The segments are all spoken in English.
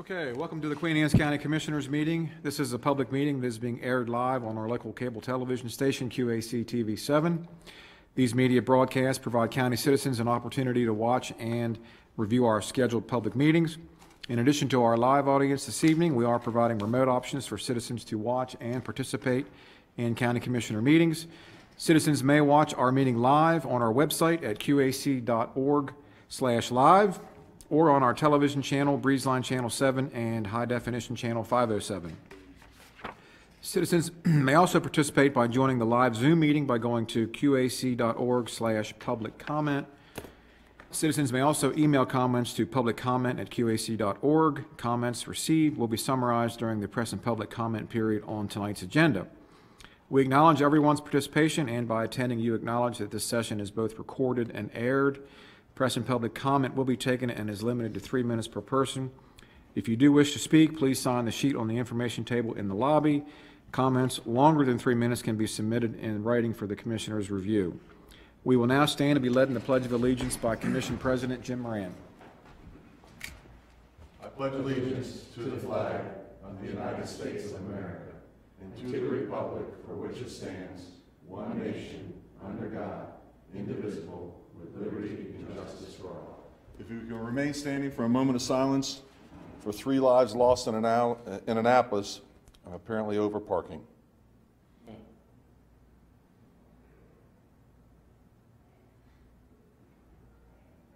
Okay, welcome to the Queen Anne's County Commissioners meeting. This is a public meeting that is being aired live on our local cable television station, QAC-TV7. These media broadcasts provide county citizens an opportunity to watch and review our scheduled public meetings. In addition to our live audience this evening, we are providing remote options for citizens to watch and participate in county commissioner meetings. Citizens may watch our meeting live on our website at qac.org/live. or on our television channel, BreezeLine Channel 7 and High Definition Channel 507. Citizens may also participate by joining the live Zoom meeting by going to qac.org/public comment. Citizens may also email comments to publiccomment@qac.org. Comments received will be summarized during the press and public comment period on tonight's agenda. We acknowledge everyone's participation, and by attending, you acknowledge that this session is both recorded and aired. Press and public comment will be taken and is limited to 3 minutes per person. If you do wish to speak, please sign the sheet on the information table in the lobby. Comments longer than 3 minutes can be submitted in writing for the Commissioner's review. We will now stand and be led in the Pledge of Allegiance by Commission President Jim Moran. I pledge allegiance to the flag of the United States of America and to the republic for which it stands, one nation, under God, indivisible, with liberty and justice for all. If you can remain standing for a moment of silence for three lives lost in Annapolis, apparently over parking.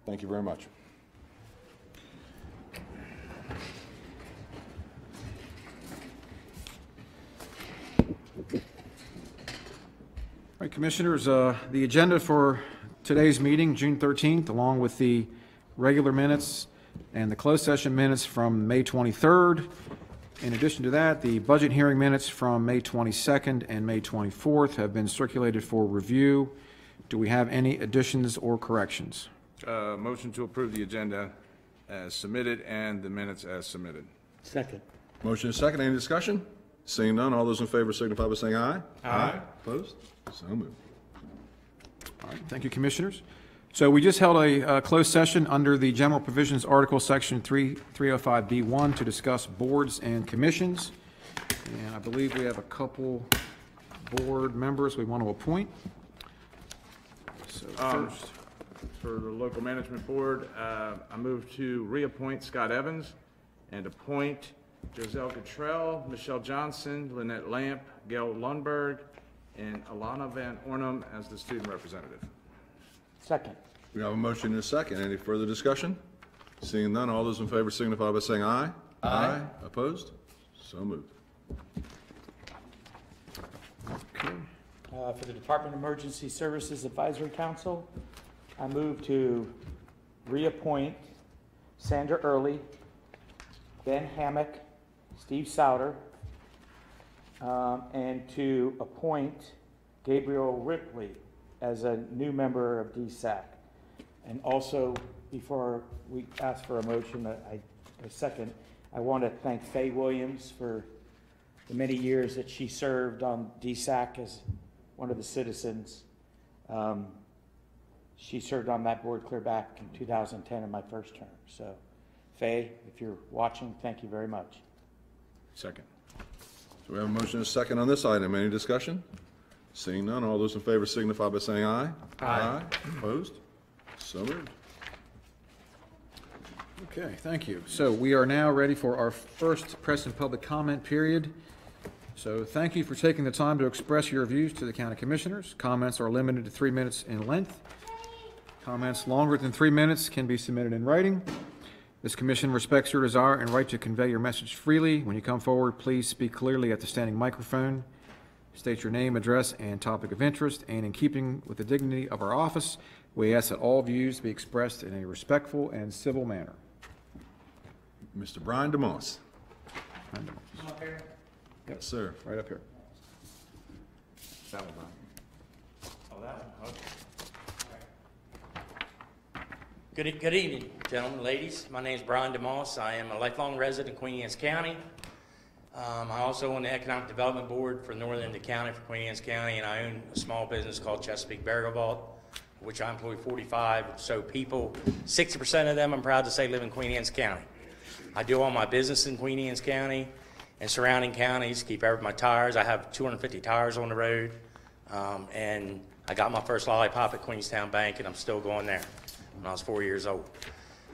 Thank you very much. All right, Commissioners, the agenda for today's meeting, June 13th, along with the regular minutes and the closed session minutes from May 23rd. In addition to that, the budget hearing minutes from May 22nd and May 24th have been circulated for review. Do we have any additions or corrections? Motion to approve the agenda as submitted and the minutes as submitted. Second. Motion is second. Any discussion? Seeing none, all those in favor signify by saying aye. Aye. Opposed? So moved. All right, thank you, Commissioners. So we just held a closed session under the General Provisions Article, Section 305B1 to discuss boards and commissions. And I believe we have a couple board members we want to appoint. So first, for the Local Management Board, I move to reappoint Scott Evans and appoint Giselle Gattrell, Michelle Johnson, Lynette Lamp, Gail Lundberg, and Alana Van Ornum as the student representative. Second. We have a motion and a second. Any further discussion? Seeing none, all those in favor signify by saying aye. Aye. Aye. Opposed? So moved. Okay. For the Department of Emergency Services Advisory Council, I move to reappoint Sandra Early, Ben Hammack, Steve Souter, and to appoint Gabriel Ripley as a new member of DSAC. And also, before we ask for a motion, I want to thank Faye Williams for the many years that she served on DSAC as one of the citizens. She served on that board clear back in 2010 in my first term. So, Faye, if you're watching, thank you very much. Second. So we have a motion and a second on this item. Any discussion? Seeing none, all those in favor signify by saying aye. Aye. Aye. Opposed? So moved. Okay, thank you. So we are now ready for our first press and public comment period. So thank you for taking the time to express your views to the county commissioners. Comments are limited to 3 minutes in length. Comments longer than 3 minutes can be submitted in writing. This commission respects your desire and right to convey your message freely. When you come forward, please speak clearly at the standing microphone. State your name, address, and topic of interest, and in keeping with the dignity of our office, we ask that all views be expressed in a respectful and civil manner. Mr. Brian DeMoss. Brian DeMoss. Come up here. Yep. Yes, sir. Right up here. That one, Brian. Oh, that one? Okay. Good evening, gentlemen, ladies. My name is Brian DeMoss. I am a lifelong resident of Queen Anne's County. I also on the Economic Development Board for Northern Indiana County for Queen Anne's County, and I own a small business called Chesapeake Burial Vault, which I employ 45 or so people. 60% of them, I'm proud to say, live in Queen Anne's County. I do all my business in Queen Anne's County and surrounding counties, keep every my tires. I have 250 tires on the road, and I got my first lollipop at Queenstown Bank, and I'm still going there when I was 4 years old.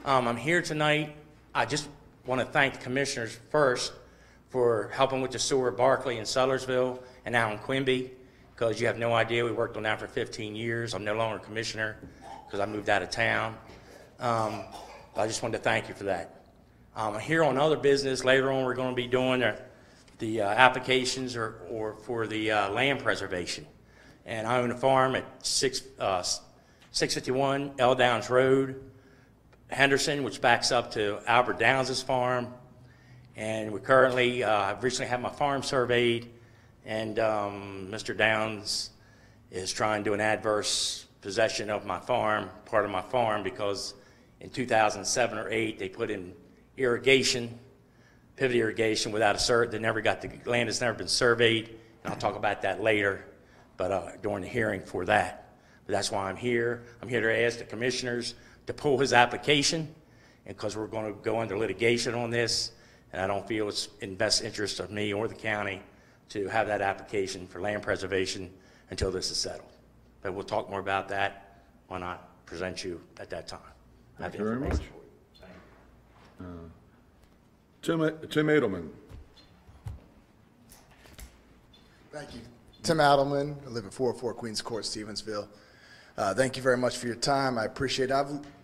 I'm here tonight. I just want to thank the commissioners first for helping with the sewer, Barclay and Sellersville, and now in Quimby, because you have no idea, we worked on that for 15 years. I'm no longer a commissioner because I moved out of town. I just wanted to thank you for that. Here on other business, later on we're going to be doing the applications or for the land preservation. And I own a farm at 651 L. Downs Road, Henderson, which backs up to Albert Downs' farm. And we currently, I've recently had my farm surveyed, and Mr. Downs is trying to do an adverse possession of my farm, part of my farm, because in 2007 or 8, they put in irrigation, pivot irrigation without a cert. They never got the land, has never been surveyed, and I'll talk about that later, but during the hearing for that. But that's why I'm here. I'm here to ask the commissioners to pull his application, and because we're going to go under litigation on this, and I don't feel it's in best interest of me or the county to have that application for land preservation until this is settled. But we'll talk more about that when I present you at that time. Thank you very much. Tim Adelman. Thank you. Tim Adelman. I live at 404 Queens Court, Stevensville. Thank you very much for your time. I appreciate it.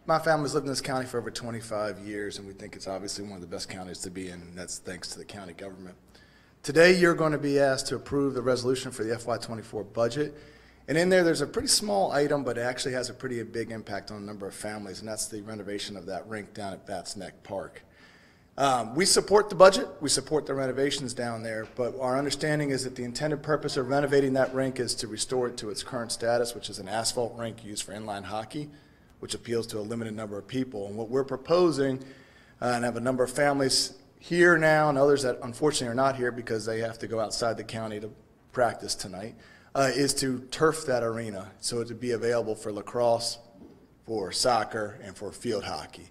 My family's lived in this county for over 25 years, and we think it's obviously one of the best counties to be in, and that's thanks to the county government. Today, you're going to be asked to approve the resolution for the FY24 budget. And in there, there's a pretty small item, but it actually has a pretty big impact on a number of families, and that's the renovation of that rink down at Bats Neck Park. We support the budget, we support the renovations down there, but our understanding is that the intended purpose of renovating that rink is to restore it to its current status, which is an asphalt rink used for inline hockey, which appeals to a limited number of people. And what we're proposing, and have a number of families here now and others that unfortunately are not here because they have to go outside the county to practice tonight, is to turf that arena so it would be available for lacrosse, for soccer, and for field hockey.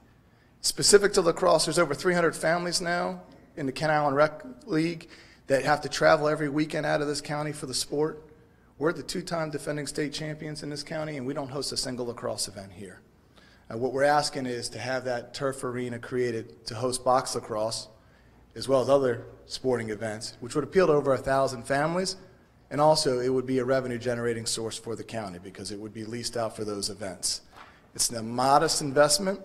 Specific to lacrosse, there's over 300 families now in the Kent Island Rec League that have to travel every weekend out of this county for the sport. We're the two-time defending state champions in this county, and we don't host a single lacrosse event here. What we're asking is to have that turf arena created to host box lacrosse, as well as other sporting events, which would appeal to over 1,000 families, and also it would be a revenue-generating source for the county because it would be leased out for those events. It's a modest investment,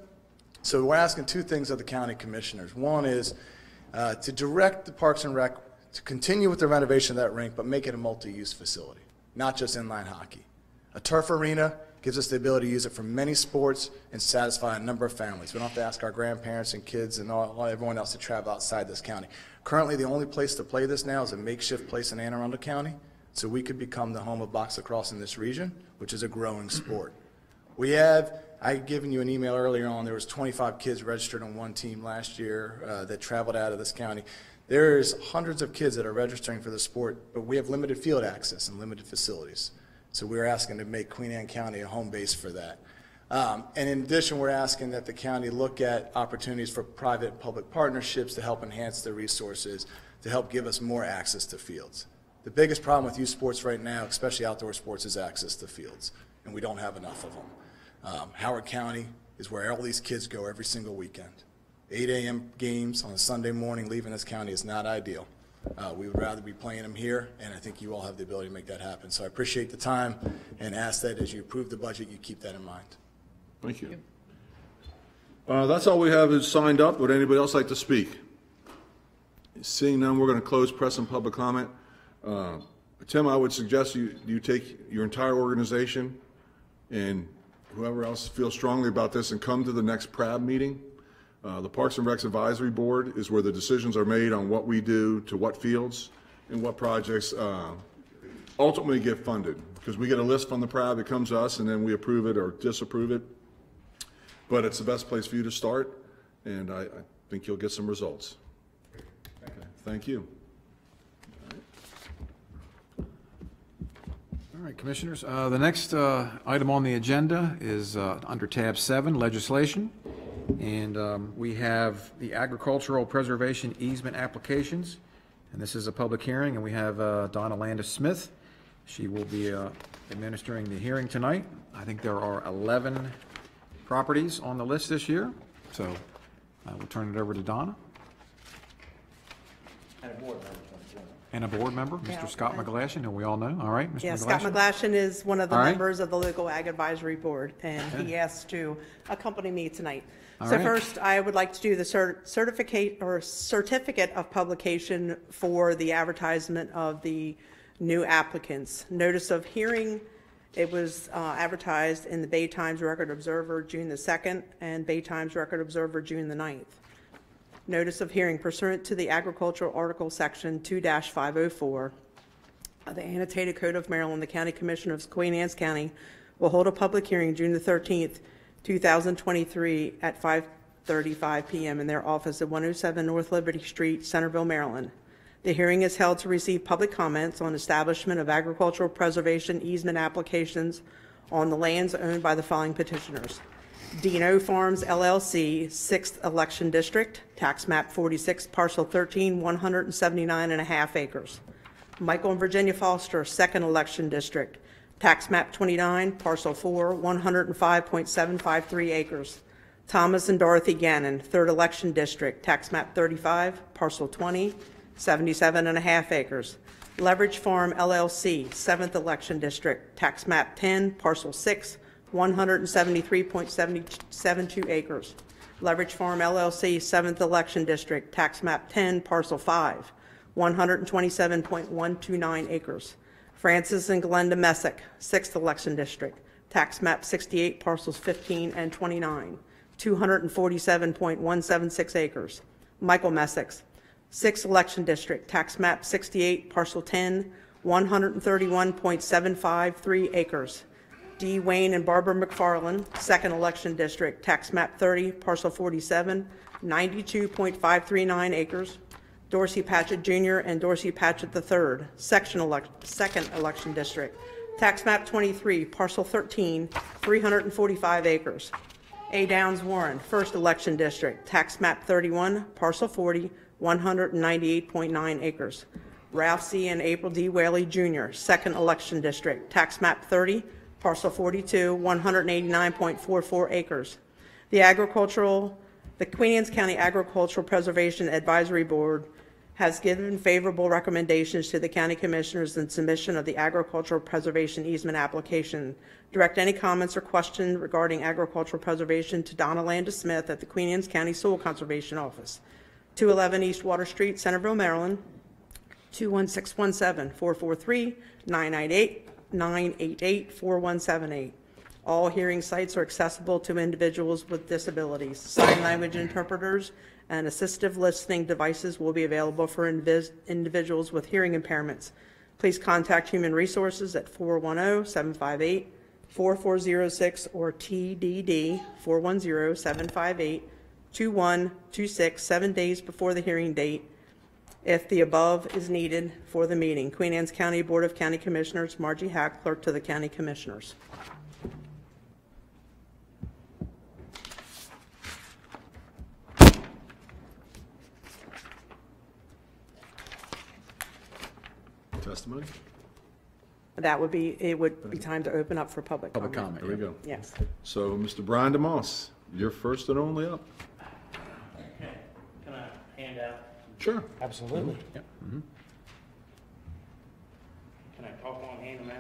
so we're asking two things of the county commissioners. One is to direct the Parks and Rec to continue with the renovation of that rink, but make it a multi-use facility, not just inline hockey. A turf arena gives us the ability to use it for many sports and satisfy a number of families. We don't have to ask our grandparents and kids and everyone else to travel outside this county. Currently, the only place to play this now is a makeshift place in Anne Arundel County, so we could become the home of box lacrosse in this region, which is a growing sport. We have, I had given you an email earlier on, there was 25 kids registered on one team last year that traveled out of this county. There's hundreds of kids that are registering for the sport, but we have limited field access and limited facilities. So we're asking to make Queen Anne County a home base for that. And in addition, we're asking that the county look at opportunities for private and public partnerships to help enhance their resources, to help give us more access to fields. The biggest problem with youth sports right now, especially outdoor sports, is access to fields, and we don't have enough of them. Howard County is where all these kids go every single weekend. 8 a.m. games on a Sunday morning leaving this county is not ideal. We would rather be playing them here, and I think you all have the ability to make that happen. So I appreciate the time and ask that as you approve the budget, you keep that in mind. Thank you. That's all we have is signed up. Would anybody else like to speak? Seeing none, we're going to close press and public comment. Tim, I would suggest you take your entire organization and whoever else feels strongly about this and come to the next PRAB meeting. The Parks and Recs Advisory Board is where the decisions are made on what we do, to what fields, and what projects ultimately get funded. Because we get a list from the PRAB, it comes to us, and then we approve it or disapprove it. But it's the best place for you to start, and I think you'll get some results. Okay. Thank you. All right, commissioners. The next item on the agenda is under tab 7, legislation. And we have the agricultural preservation easement applications, and this is a public hearing, and we have Donna Landis-Smith. She will be administering the hearing tonight. I think there are 11 properties on the list this year, so I will turn it over to Donna. And a board member. And a board member, Mr. Yeah, Scott McGlashan, who we all know. All right, Mr. McGlashan. Scott McGlashan is one of the members of the Local Ag Advisory Board, and he asked to accompany me tonight. First, I would like to do the certificate of publication for the advertisement of the new applicants. Notice of hearing, it was advertised in the Bay Times Record Observer June the 2nd and Bay Times Record Observer June the 9th. Notice of hearing pursuant to the agricultural article section 2-504 of the annotated code of Maryland. The county commission of Queen Anne's County will hold a public hearing June the 13th 2023 at 5:35 p.m. in their office at 107 North Liberty Street, Centerville, Maryland. The hearing is held to receive public comments on establishment of agricultural preservation easement applications on the lands owned by the following petitioners: Dino Farms LLC, 6th Election District, Tax Map 46, Parcel 13, 179.5 acres. Michael and Virginia Foster, 2nd Election District, Tax Map 29, Parcel 4, 105.753 acres. Thomas and Dorothy Gannon, 3rd Election District, Tax Map 35, Parcel 20, 77.5 acres. Leverage Farm LLC, 7th Election District, Tax Map 10, Parcel 6, 173.72 acres. Leverage Farm LLC, 7th Election District, Tax Map 10, Parcel 5, 127.129 acres. Francis and Glenda Messick, 6th Election District, Tax Map 68, Parcels 15 and 29, 247.176 acres. Michael Messick, 6th Election District, Tax Map 68, Parcel 10, 131.753 acres. D. Wayne and Barbara McFarland, 2nd Election District, Tax Map 30, Parcel 47, 92.539 acres. Dorsey Patchett Jr. and Dorsey Patchett III, 2nd Election District, Tax Map 23, Parcel 13, 345 acres. A. Downs Warren, 1st Election District, Tax Map 31, Parcel 40, 198.9 acres. Ralph C. and April D. Whaley Jr., 2nd Election District, Tax Map 30, Parcel 42, 189.44 acres. The Queen Anne's County Agricultural Preservation Advisory Board has given favorable recommendations to the county commissioners in submission of the agricultural preservation easement application. Direct any comments or questions regarding agricultural preservation to Donna Landis-Smith at the Queen Anne's County Soil Conservation Office, 211 East Water Street, Centerville, Maryland, 21617, 443-998. 988-4178. All hearing sites are accessible to individuals with disabilities. Sign language interpreters and assistive listening devices will be available for individuals with hearing impairments. Please contact Human Resources at 410-758-4406 or TDD 410-758-2126 7 days before the hearing date if the above is needed for the meeting. Queen Anne's County Board of County Commissioners, Margie Hack, Clerk to the County Commissioners. Testimony? That would be, it would be time to open up for public comment. There we go. Yes. So Mr. Brian DeMoss, you're first and only up. Okay. Can I hand out? Sure. Absolutely. Mm-hmm. Yep. Mm-hmm. Can I talk on hand them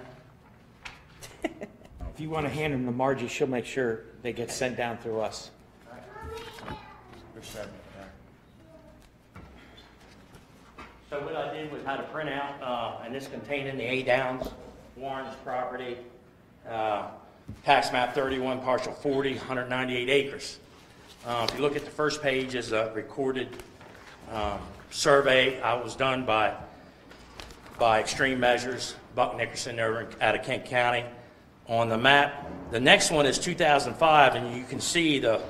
out? If you want to hand them to Margie, she'll make sure they get sent down through us. All right. So what I did was how to print out, and this containing the A. Downs Warren's property, Tax Map 31, Partial 40, 198 acres. If you look at the first page, is a recorded survey I was done by Extreme Measures, Buck Nickerson over out of Kent County on the map. The next one is 2005, and you can see the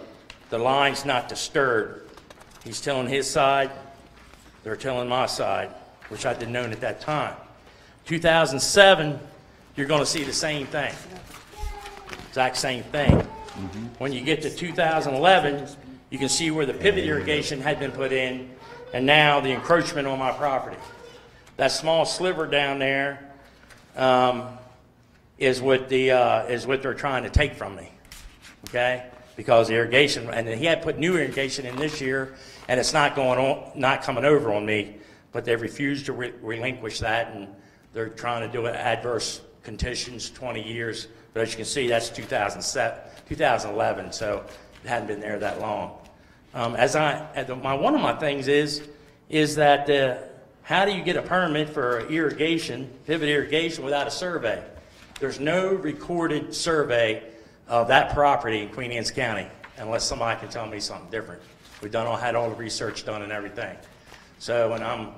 line's not disturbed. He's telling his side, they're telling my side, which I didn't know at that time. 2007, you're going to see the same thing, exact same thing. Mm-hmm. When you get to 2011, You can see where the pivot irrigation had been put in, and now the encroachment on my property. That small sliver down there is what they're trying to take from me, okay? Because the irrigation, and he had put new irrigation in this year, and it's not going on, not coming over on me, but they refused to relinquish that, and they're trying to do it adverse conditions 20 years. But as you can see, that's 2011, so it hadn't been there that long. One of my things is that how do you get a permit for irrigation, pivot irrigation, without a survey? There's no recorded survey of that property in Queen Anne's County, unless somebody can tell me something different. We've done all, had all the research done and everything. So, and I'm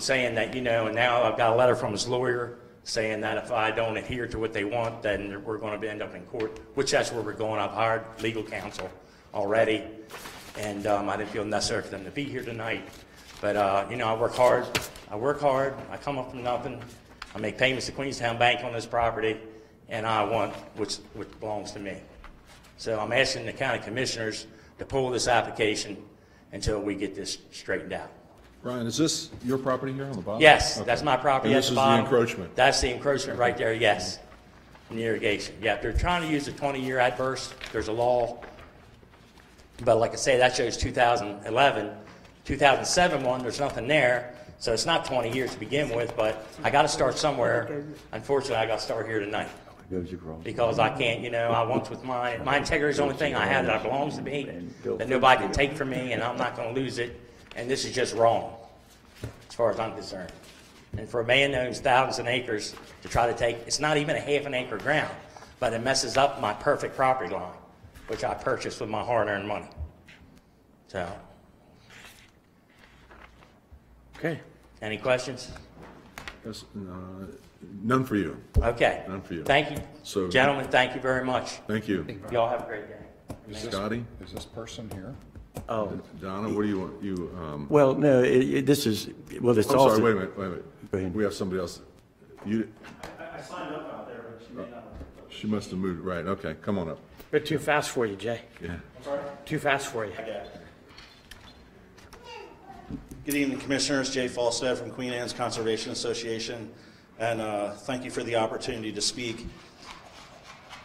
saying that, you know, and now I've got a letter from his lawyer saying that if I don't adhere to what they want, then we're going to end up in court, which that's where we're going. I've hired legal counsel already, and I didn't feel necessary for them to be here tonight. But, you know, I work hard, I come up from nothing, I make payments to Queenstown Bank on this property, and I want which belongs to me. So I'm asking the county commissioners to pull this application until we get this straightened out. Brian, is this your property here on the bottom? Yes, okay. That's my property at the bottom. And this is the encroachment? That's the encroachment right there, yes. And the irrigation. Yeah, they're trying to use a 20-year adverse. There's a law. But like I say, that shows 2011. 2007 one, there's nothing there. So it's not 20 years to begin with, but I got to start somewhere. Unfortunately, I got to start here tonight. Because I can't, you know, I once with my integrity is the only thing I have that belongs to me, that nobody can take from me, and I'm not going to lose it. And this is just wrong, as far as I'm concerned. And for a man that owns thousands of acres to try to take, it's not even a half an acre ground, but it messes up my perfect property line, which I purchased with my hard-earned money. So. Okay. Any questions? Yes, none for you. Okay. None for you. Thank you. So, gentlemen, thank you very much. Thank you. Y'all have a great day. Scotty? Is this person here? Oh, Donna, what do you want? You well, no, this is well. It's also. Sorry, wait a minute. Go ahead. We have somebody else. You. I signed up out there, but she may not. She must have moved. Right. Okay. Come on up. They're too fast for you, Jay. Yeah. I'm sorry. Too fast for you. I got it. Good evening, commissioners. Jay Falstad from Queen Anne's Conservation Association, and thank you for the opportunity to speak.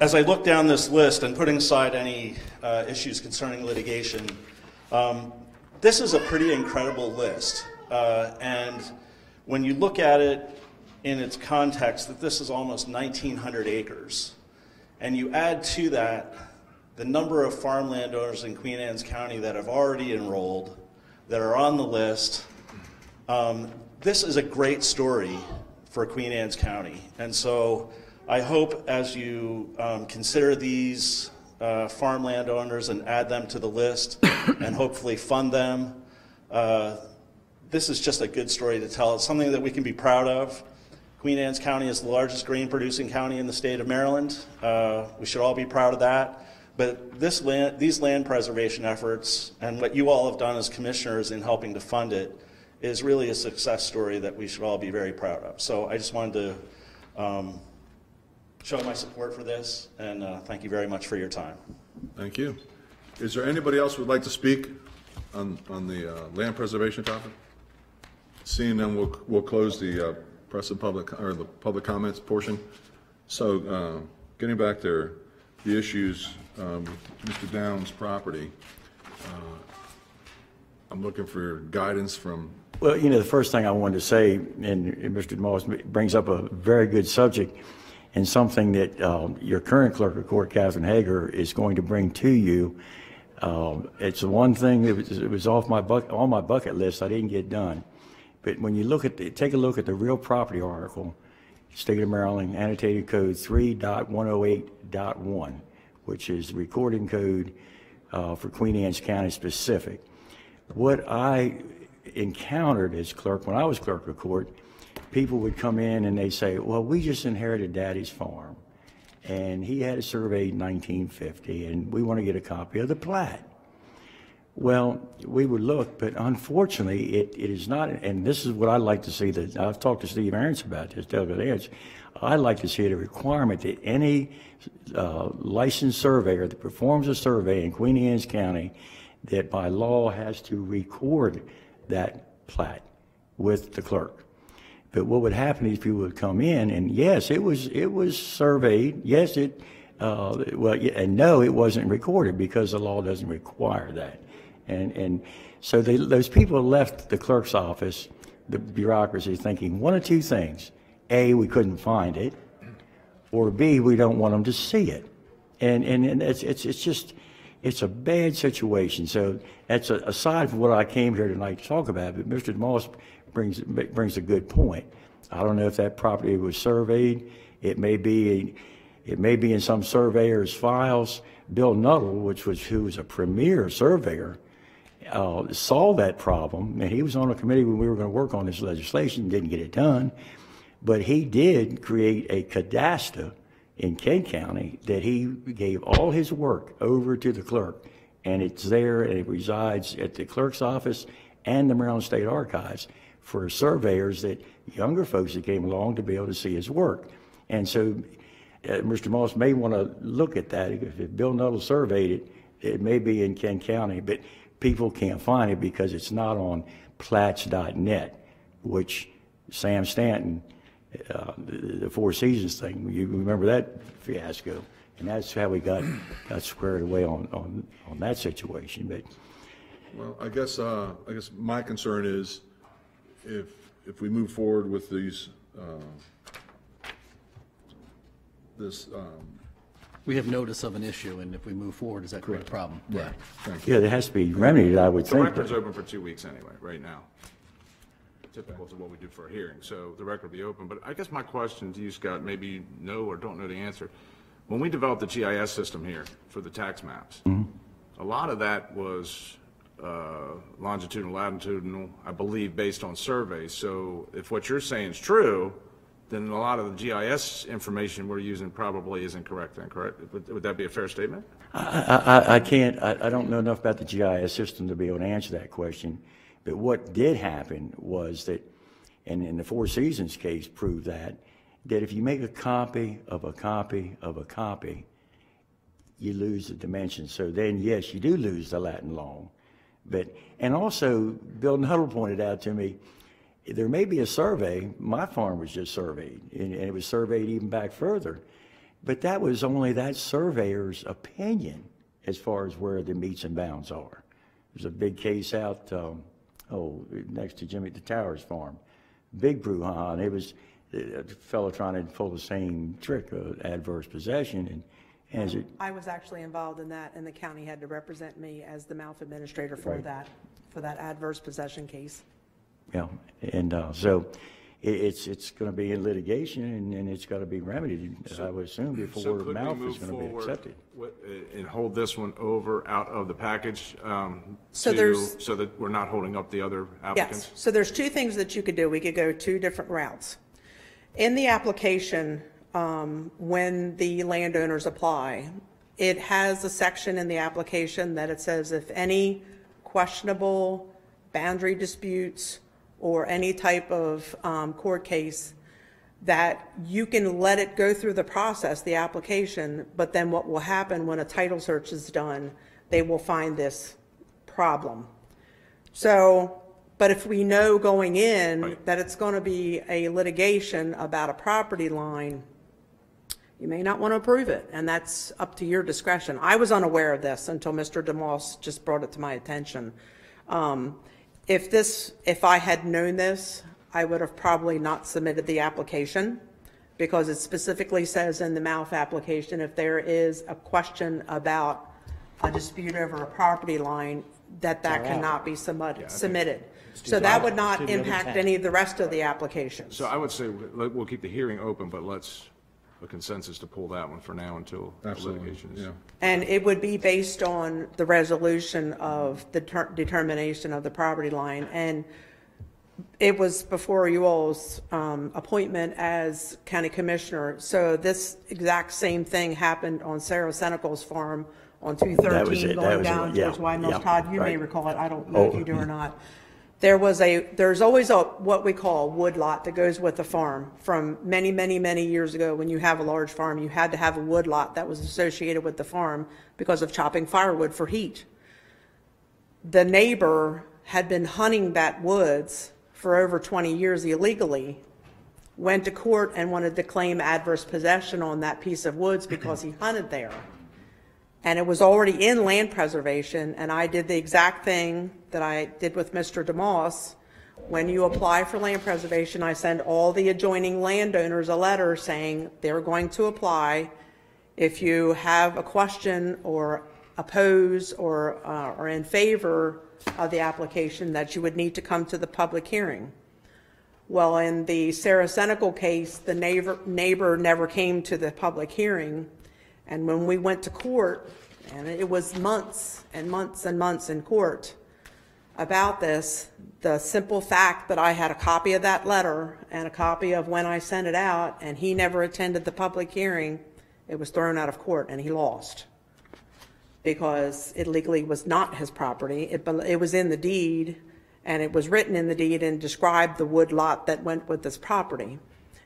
As I look down this list and putting aside any issues concerning litigation. This is a pretty incredible list, and when you look at it in its context, that this is almost 1,900 acres, and you add to that the number of farmland owners in Queen Anne's County that have already enrolled, that are on the list, this is a great story for Queen Anne's County. And so I hope as you consider these farmland owners and add them to the list and hopefully fund them. This is just a good story to tell. It's something that we can be proud of. Queen Anne's County is the largest grain producing county in the state of Maryland. We should all be proud of that. But this land, these land preservation efforts and what you all have done as commissioners in helping to fund it is really a success story that we should all be very proud of. So I just wanted to show my support for this, and thank you very much for your time. Thank you. Is there anybody else who would like to speak on the land preservation topic? Seeing none, we'll close the press and public, or the public comments portion. So getting back to the issues with Mr. Downs' property, I'm looking for guidance from. Well, you know, the first thing I wanted to say, and Mr. DeMoss brings up a very good subject, and something that your current clerk of court, Catherine Hager, is going to bring to you. It's the one thing that was off my on my bucket list. I didn't get done. But when you look at take a look at the real property article, State of Maryland, annotated code 3.108.1, which is recording code for Queen Anne's County specific. What I encountered as clerk, when I was clerk of court, people would come in and they say, well, we just inherited Daddy's farm, and he had a survey in 1950, and we want to get a copy of the plat. Well, we would look, but unfortunately, it is not, and this is what I'd like to see. That I've talked to Steve Aarons about this, Douglas Aarons. I'd like to see it a requirement that any licensed surveyor that performs a survey in Queen Anne's County that by law has to record that plat with the clerk. But what would happen if you would come in and yes, it was surveyed, yes, it well, and no, it wasn't recorded because the law doesn't require that. And so those people left the clerk's office, the bureaucracy, thinking one of two things: A, we couldn't find it, or B, we don't want them to see it. And it's just, it's a bad situation. So that's aside from what I came here tonight to talk about, but Mr. DeMoss brings a good point. I don't know if that property was surveyed. It may be in some surveyor's files. Bill Nuttall, who was a premier surveyor, saw that problem, and he was on a committee when we were going to work on this legislation, didn't get it done, but he did create a cadastre in Kane County that he gave all his work over to the clerk, and it's there and it resides at the clerk's office and the Maryland State Archives for surveyors, that younger folks that came along, to be able to see his work. And so Mr. Moss may want to look at that. If Bill Nuttall surveyed it, it may be in Kent County, but people can't find it because it's not on plats.net, which Sam Stanton, the Four Seasons thing, you remember that fiasco, and that's how we got squared away on that situation. But well, I guess my concern is if we move forward with these. We have notice of an issue, and if we move forward, is that correct? A problem? Right. Yeah. Thank you. Yeah, there has to be remedied, I would think. The record's open for 2 weeks anyway, right now. Typical to what we do for a hearing, so the record will be open. But I guess my question to you, Scott, maybe you know or don't know the answer. When we developed the GIS system here for the tax maps, a lot of that was longitudinal, latitudinal, I believe, based on surveys. So if what you're saying is true, then a lot of the GIS information we're using probably isn't correct then, correct? Would that be a fair statement? I don't know enough about the GIS system to be able to answer that question. But what did happen was that, and in the Four Seasons case proved that if you make a copy of a copy of a copy, you lose the dimension. So then, yes, you do lose the lat and long. And also, Bill Nuttall pointed out to me, there may be a survey. My farm was just surveyed, and it was surveyed even back further. But that was only that surveyor's opinion as far as where the meets and bounds are. There's a big case out, next to Jimmy the Towers farm, big brouhaha, and it was a fellow trying to pull the same trick of adverse possession. I was actually involved in that, and the county had to represent me as the mouth administrator for right. that adverse possession case. Yeah, and so it's going to be in litigation, and it's got to be remedied, I would assume, before mouth is going to be accepted. And hold this one over out of the package, so that we're not holding up the other applicants? Yes, so there's two things that you could do. We could go two different routes. In the application, when the landowners apply, it has a section in the application that it says if any questionable boundary disputes or any type of court case, that you can let it go through the process, the application, but then what will happen when a title search is done, they will find this problem. So, but if we know going in that it's going to be a litigation about a property line, you may not want to approve it, and that's up to your discretion. I was unaware of this until Mr. DeMoss just brought it to my attention. If I had known this, I would have probably not submitted the application, because it specifically says in the MALF application, if there is a question about a dispute over a property line, that cannot be submitted. So that would not impact any of the rest of the applications. So I would say we'll keep the hearing open, but let's a consensus to pull that one for now until litigation. Yeah. And it would be based on the resolution of the determination of the property line. And it was before you all's appointment as county commissioner. So this exact same thing happened on Sarah Senecal's farm on 213 going down towards White Mills. Todd, you may recall it. I don't know if you do or not. There's always what we call woodlot that goes with the farm. From many, many, many years ago, when you have a large farm, you had to have a woodlot that was associated with the farm because of chopping firewood for heat. the neighbor had been hunting that woods for over 20 years illegally, went to court and wanted to claim adverse possession on that piece of woods because he hunted there. And it was already in land preservation, and I did the exact thing that I did with Mr. DeMoss. When you apply for land preservation, I send all the adjoining landowners a letter saying they're going to apply. If you have a question or oppose or are in favor of the application, that you would need to come to the public hearing. Well, in the Saracenical case, the neighbor never came to the public hearing, and when we went to court, and it was months and months and months in court about this, the simple fact that I had a copy of that letter and a copy of when I sent it out, and he never attended the public hearing, it was thrown out of court, and he lost, because it legally was not his property. It was in the deed, and it was written in the deed and described the wood lot that went with this property.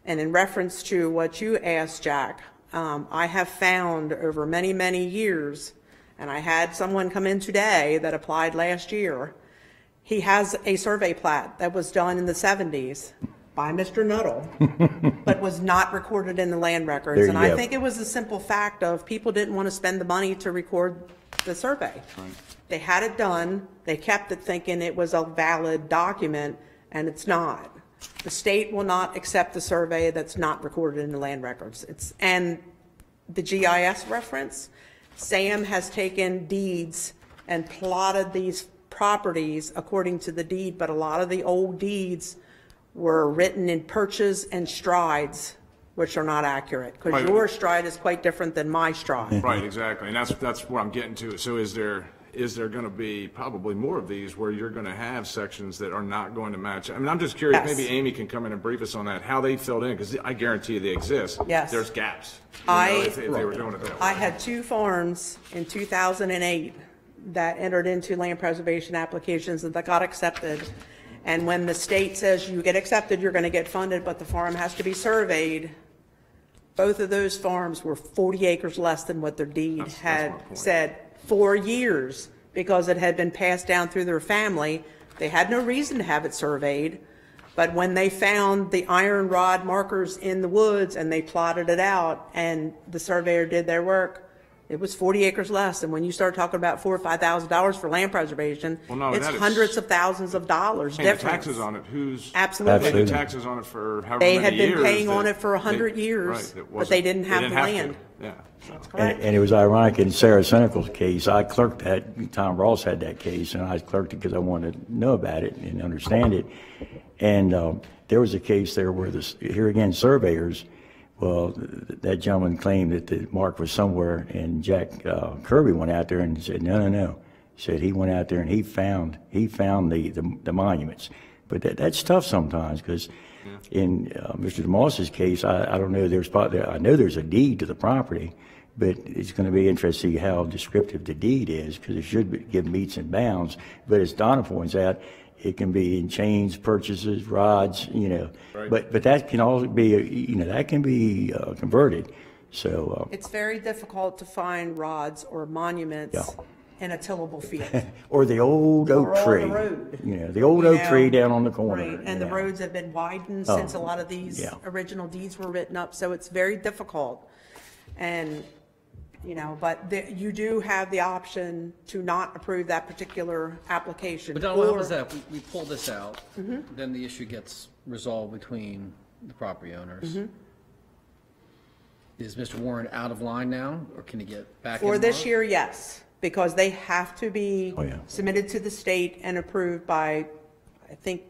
And in reference to what you asked, Jack, I have found over many, many years, and I had someone come in today that applied last year. He has a survey plat that was done in the 70s by Mr. Nuttall, but was not recorded in the land records. And I think it was a simple fact of people didn't want to spend the money to record the survey. Right. They had it done, they kept it thinking it was a valid document, and it's not. The state will not accept the survey that's not recorded in the land records. It's, and the GIS reference, Sam has taken deeds and plotted these properties according to the deed, but a lot of the old deeds were written in perches and strides, which are not accurate, because right. Your stride is quite different than my stride. Right, exactly, and that's what I'm getting to. So is there going to be probably more of these where you're going to have sections that are not going to match? I mean, I'm just curious, yes. Maybe Amy can come in and brief us on that, how they filled in, because I guarantee you they exist. Yes. There's gaps. If they were doing it that way. I had two farms in 2008 that entered into land preservation applications that got accepted. And when the state says you get accepted, you're going to get funded, but the farm has to be surveyed, both of those farms were 40 acres less than what their deed had said. For years, because it had been passed down through their family. They had no reason to have it surveyed, but when they found the iron rod markers in the woods and they plotted it out and the surveyor did their work, it was 40 acres less. And when you start talking about $4,000 or $5,000 for land preservation, well, no, it's hundreds of thousands of dollars difference. Taxes on it, who's absolutely paying taxes on it for however many years? They had been paying on it for 100 years, right, but they didn't have the land. Yeah, so. And it was ironic in Sarah Senical's case. I clerked that. Tom Ross had that case, and I clerked it because I wanted to know about it and understand it. And there was a case there where this, here again, surveyors. Well, that gentleman claimed that the mark was somewhere, and Jack Kirby went out there and said, no, no, no. He said he went out there and he found the monuments. But that's tough sometimes, because in Mr. DeMoss's case, I don't know there's there. I know there's a deed to the property, but it's going to be interesting how descriptive the deed is, because it should give meets and bounds. But as Donna points out, it can be in chains, purchases, rods, you know, right. But that can also be, you know, that can be converted. So it's very difficult to find rods or monuments in a tillable field, or the old oak tree, you know, the old oak tree down on the corner. Right. And the roads have been widened since a lot of these original deeds were written up, so it's very difficult. And you know, but you do have the option to not approve that particular application. But what happens that we pull this out, then the issue gets resolved between the property owners. Is Mr. Warren out of line now, or can he get back in line? For this year, yes, because they have to be submitted to the state and approved by, I think,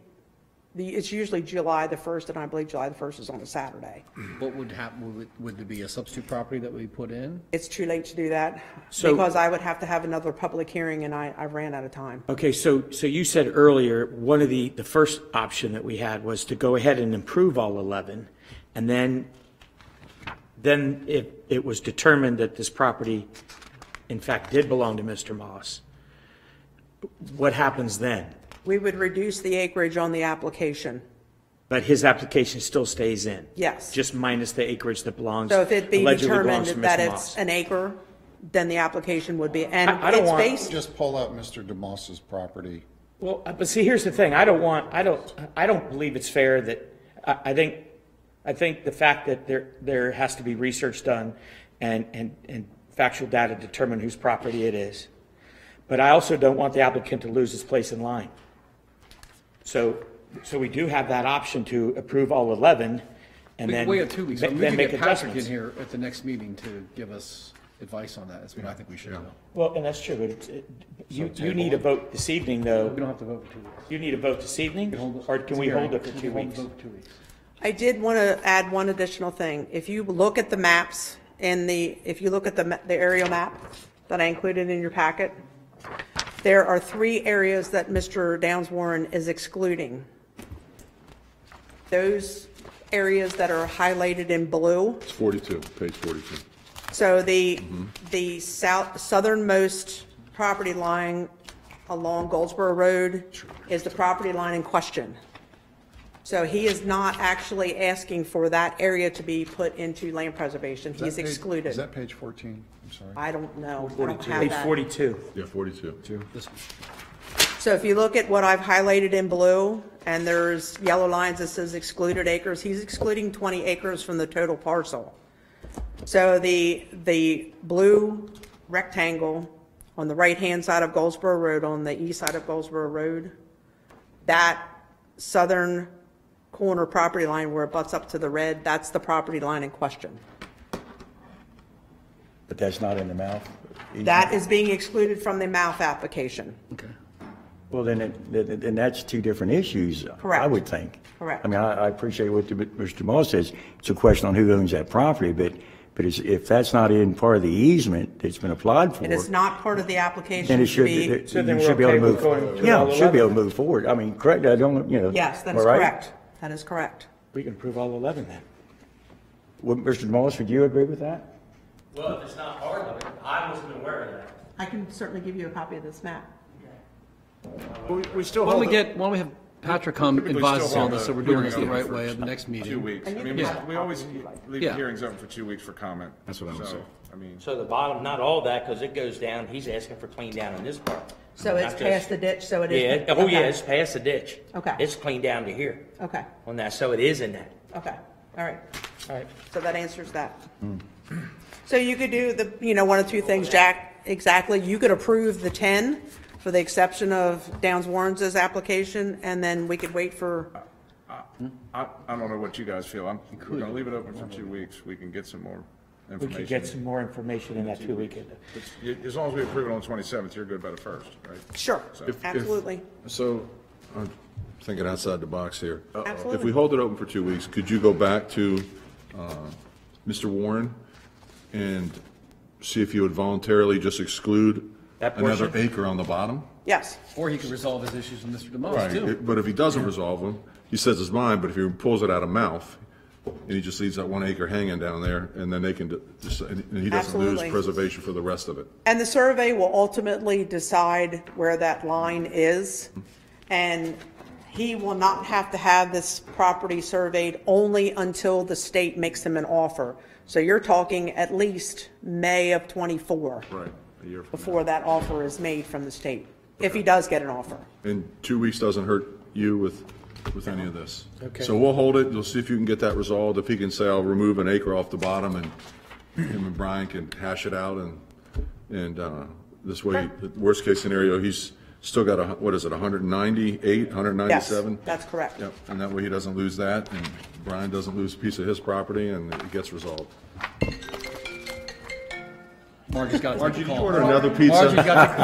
it's usually July the 1st, and I believe July the 1st is on a Saturday. What would happen? Would there be a substitute property that we put in? It's too late to do that, so, because I would have to have another public hearing, and I ran out of time. Okay, so you said earlier one of the first option that we had was to go ahead and improve all 11, and then if it was determined that this property, in fact, did belong to Mr. Moss, what happens then? We would reduce the acreage on the application. But his application still stays in? Yes. Just minus the acreage that belongs, so if it be determined that it's an acre, then the application would be, and I don't want to just pull out Mr. DeMoss's property. Well, but see, here's the thing. I don't believe it's fair that I think the fact that there has to be research done and factual data to determine whose property it is. But I also don't want the applicant to lose his place in line. So we do have that option to approve all 11 and then we have 2 weeks. So we can get Patrick in here at the next meeting to give us advice on that. I think we should. Yeah. Well, and that's true, but you need a vote this evening, though. We don't have to vote for 2 weeks. You need a vote this evening, or can we hold it for 2 weeks? I did want to add one additional thing. If you look at the maps and if you look at the aerial map that I included in your packet, there are 3 areas that Mr. Downs Warren is excluding. Those areas that are highlighted in blue. It's 42, page 42. So the southernmost property line along Goldsboro Road is the property line in question. So he is not actually asking for that area to be put into land preservation. He's excluded. Is that page 14? I'm sorry. I don't know. 42. I don't have page 42. Yeah, 42. So if you look at what I've highlighted in blue, and there's yellow lines that says excluded acres, he's excluding 20 acres from the total parcel. So the blue rectangle on the right-hand side of Goldsboro Road, on the east side of Goldsboro Road, that southern corner property line where it butts up to the red, that's the property line in question. But that's not in the mouth? That is being excluded from the mouth application. Okay. Well, then that's 2 different issues. Correct. I would think. Correct. I mean, I appreciate what Mr. Moss says. It's a question on who owns that property, but if that's not in part of the easement that's been applied for, it is not part of the application. Then it should be. So then we're okay with going to 11? Yeah, it should be able to move forward. I mean, correct? I don't. You know. Yes, that is correct. That is correct. We can approve all 11 then. Well, Mr. Moss, would you agree with that? Well, if it's not part of it, I wasn't aware of that. I can certainly give you a copy of this map. We still when we have Patrick come advise us on this, so we're doing this the right way at the next meeting. 2 weeks. I mean, we always leave hearings open for 2 weeks for comment. That's what I'm saying. I mean, so the bottom, not all that, because it goes down. He's asking for clean down in this part. So it's past the ditch. So it is. Yeah. Oh, okay. Yeah. It's past the ditch. Okay. It's clean down to here. Okay. On that, so it is in that. Okay. All right. All right. So that answers that. So you could do the, one of 2 things, Jack. Exactly. You could approve the 10. For the exception of Downs Warren's application, and then we could wait for. I don't know what you guys feel. We're going to leave it open for 2 weeks. We can get some more information. We can get some more information in that 2 week window. As long as we approve it on the 27th, you're good by the 1st, right? Sure, absolutely. So I'm thinking outside the box here. Absolutely. If we hold it open for 2 weeks, could you go back to Mr. Warren and see if you would voluntarily just exclude another acre on the bottom? Yes. Or he could resolve his issues with Mr. DeMoss, right, too. But if he doesn't resolve them, he says it's mine, but if he pulls it out of mouth, and he just leaves that 1 acre hanging down there, and then they can just, and he doesn't lose preservation for the rest of it. And the survey will ultimately decide where that line is, and he will not have to have this property surveyed only until the state makes him an offer. So you're talking at least May of 24. Right. Before that offer is made from the state, if he does get an offer. And 2 weeks doesn't hurt you with any of this. Okay. So we'll hold it. You'll see if you can get that resolved. If he can say, I'll remove an acre off the bottom, and him and Brian can hash it out, and this way, worst case scenario, he's still got, what is it, 198, 197? Yes, that's correct. Yep. And that way he doesn't lose that, and Brian doesn't lose a piece of his property, and it gets resolved. Margie's got Margie, did you order another pizza? Margie's got the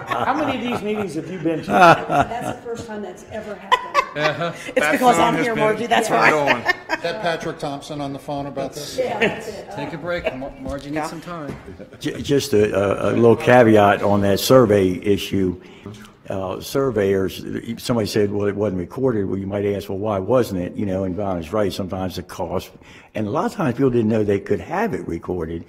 call. How many of these meetings have you been to? That's the first time that's ever happened. It's because I'm here, Margie. That's right. Is that Patrick Thompson on the phone about this? Yeah, that's it. Take a break. Margie needs some time. Just a little caveat on that survey issue. Surveyors, somebody said, well, it wasn't recorded. Well, you might ask, well, why wasn't it? And Brian is right. Sometimes the cost. And a lot of times people didn't know they could have it recorded.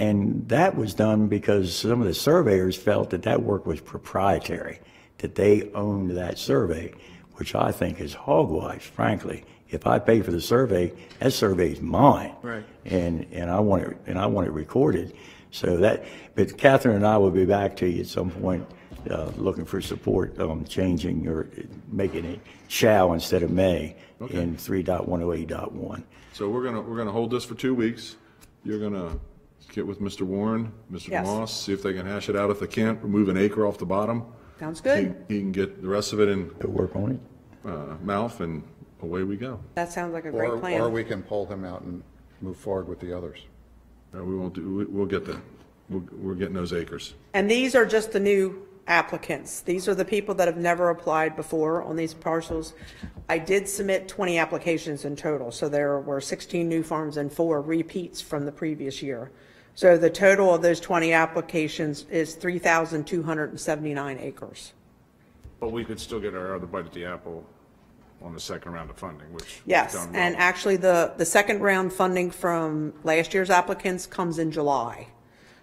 And that was done because some of the surveyors felt that that work was proprietary, that they owned that survey, which I think is hogwash, frankly. If I pay for the survey, that survey is mine, right? And I want it recorded. So that, but Catherine and I will be back to you at some point looking for support on changing or making it shall instead of may in 3.108.1. So we're gonna hold this for 2 weeks. You're gonna get with Mr. Warren, Mr. DeMoss, see if they can hash it out. If they can't, remove an acre off the bottom. Sounds good. He can get the rest of it in. He'll work on it. Mouth, and away we go. That sounds like a great plan. Or we can pull him out and move forward with the others. No, we won't do. We'll get that. We're getting those acres. And these are just the new applicants. These are the people that have never applied before on these parcels. I did submit 20 applications in total, so there were 16 new farms and 4 repeats from the previous year. So the total of those 20 applications is 3,279 acres. But we could still get our other bite at the apple on the second round of funding, which yes, we've done well. And actually the second round funding from last year's applicants comes in July.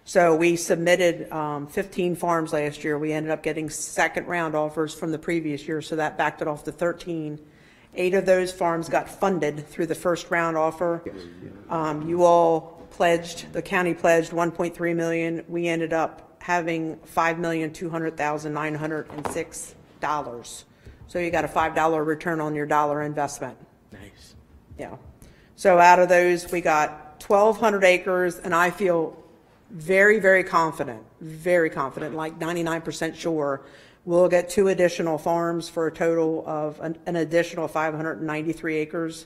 So we submitted 15 farms last year. We ended up getting second round offers from the previous year, so that backed it off to 13. 8 of those farms got funded through the first round offer. You all pledged, the county pledged 1.3 million. We ended up having $5,200,906. So you got a $5 return on your dollar investment. Nice. Yeah. So out of those, we got 1,200 acres, and I feel very, very confident, like 99% sure we'll get 2 additional farms for a total of an additional 593 acres.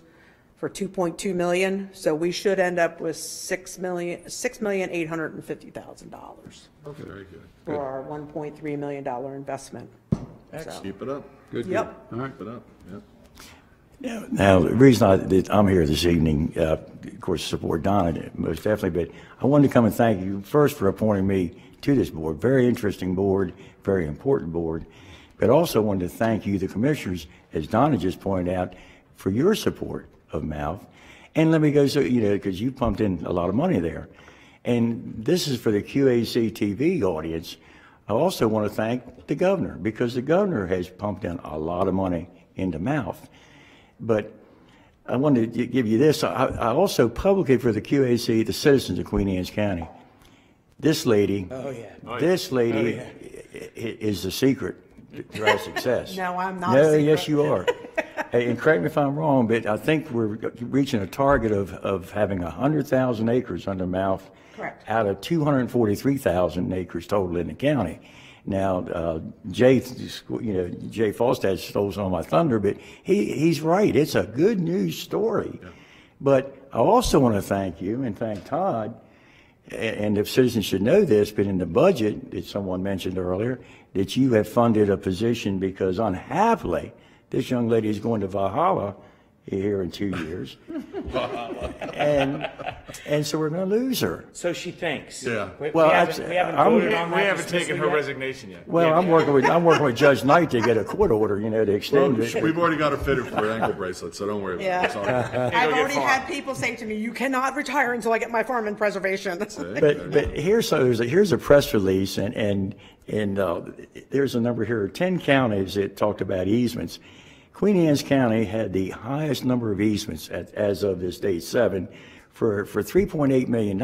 For 2.2 million, so we should end up with $6,850,000. Okay, very good. For our $1.3 million investment. Excellent. So. Keep it up. Good. Yep. All right. Keep it up. Yep. Now the reason I'm here this evening, of course, support Donna most definitely, but I wanted to come and thank you first for appointing me to this board. Very interesting board, very important board, but also wanted to thank you, the commissioners, as Donna just pointed out, for your support of mouth. And let me go, so you know, because you pumped in a lot of money there, and this is for the QAC TV audience. I also want to thank the governor, because the governor has pumped in a lot of money into mouth. But I wanted to give you this. I also publicly for the QAC, the citizens of Queen Anne's County, this lady, this lady is the secret to our success. No, I'm not. No, yes you are. And correct me if I'm wrong, but I think we're reaching a target of having 100,000 acres under mouth. Correct. Out of 243,000 acres total in the county. Now, Jay Falstad stole some of my thunder, but he's right. It's a good news story. Yeah. But I also want to thank you and thank Todd. And the citizens should know this, but in the budget that someone mentioned earlier, that you have funded a position, because unhappily, this young lady is going to Valhalla here in 2 years. and so we're going to lose her. So she thinks. Yeah. We haven't taken her resignation yet. Well, I'm working with Judge Knight to get a court order, you know, to extend it. We've already got her fitted for an ankle bracelet, so don't worry about it. It's all right. I've already had people say to me, "You cannot retire until I get my farm in preservation." but here's a press release, and there's a number here, 10 counties that talked about easements. Queen Anne's County had the highest number of easements as of this date, 7, for $3.8 million.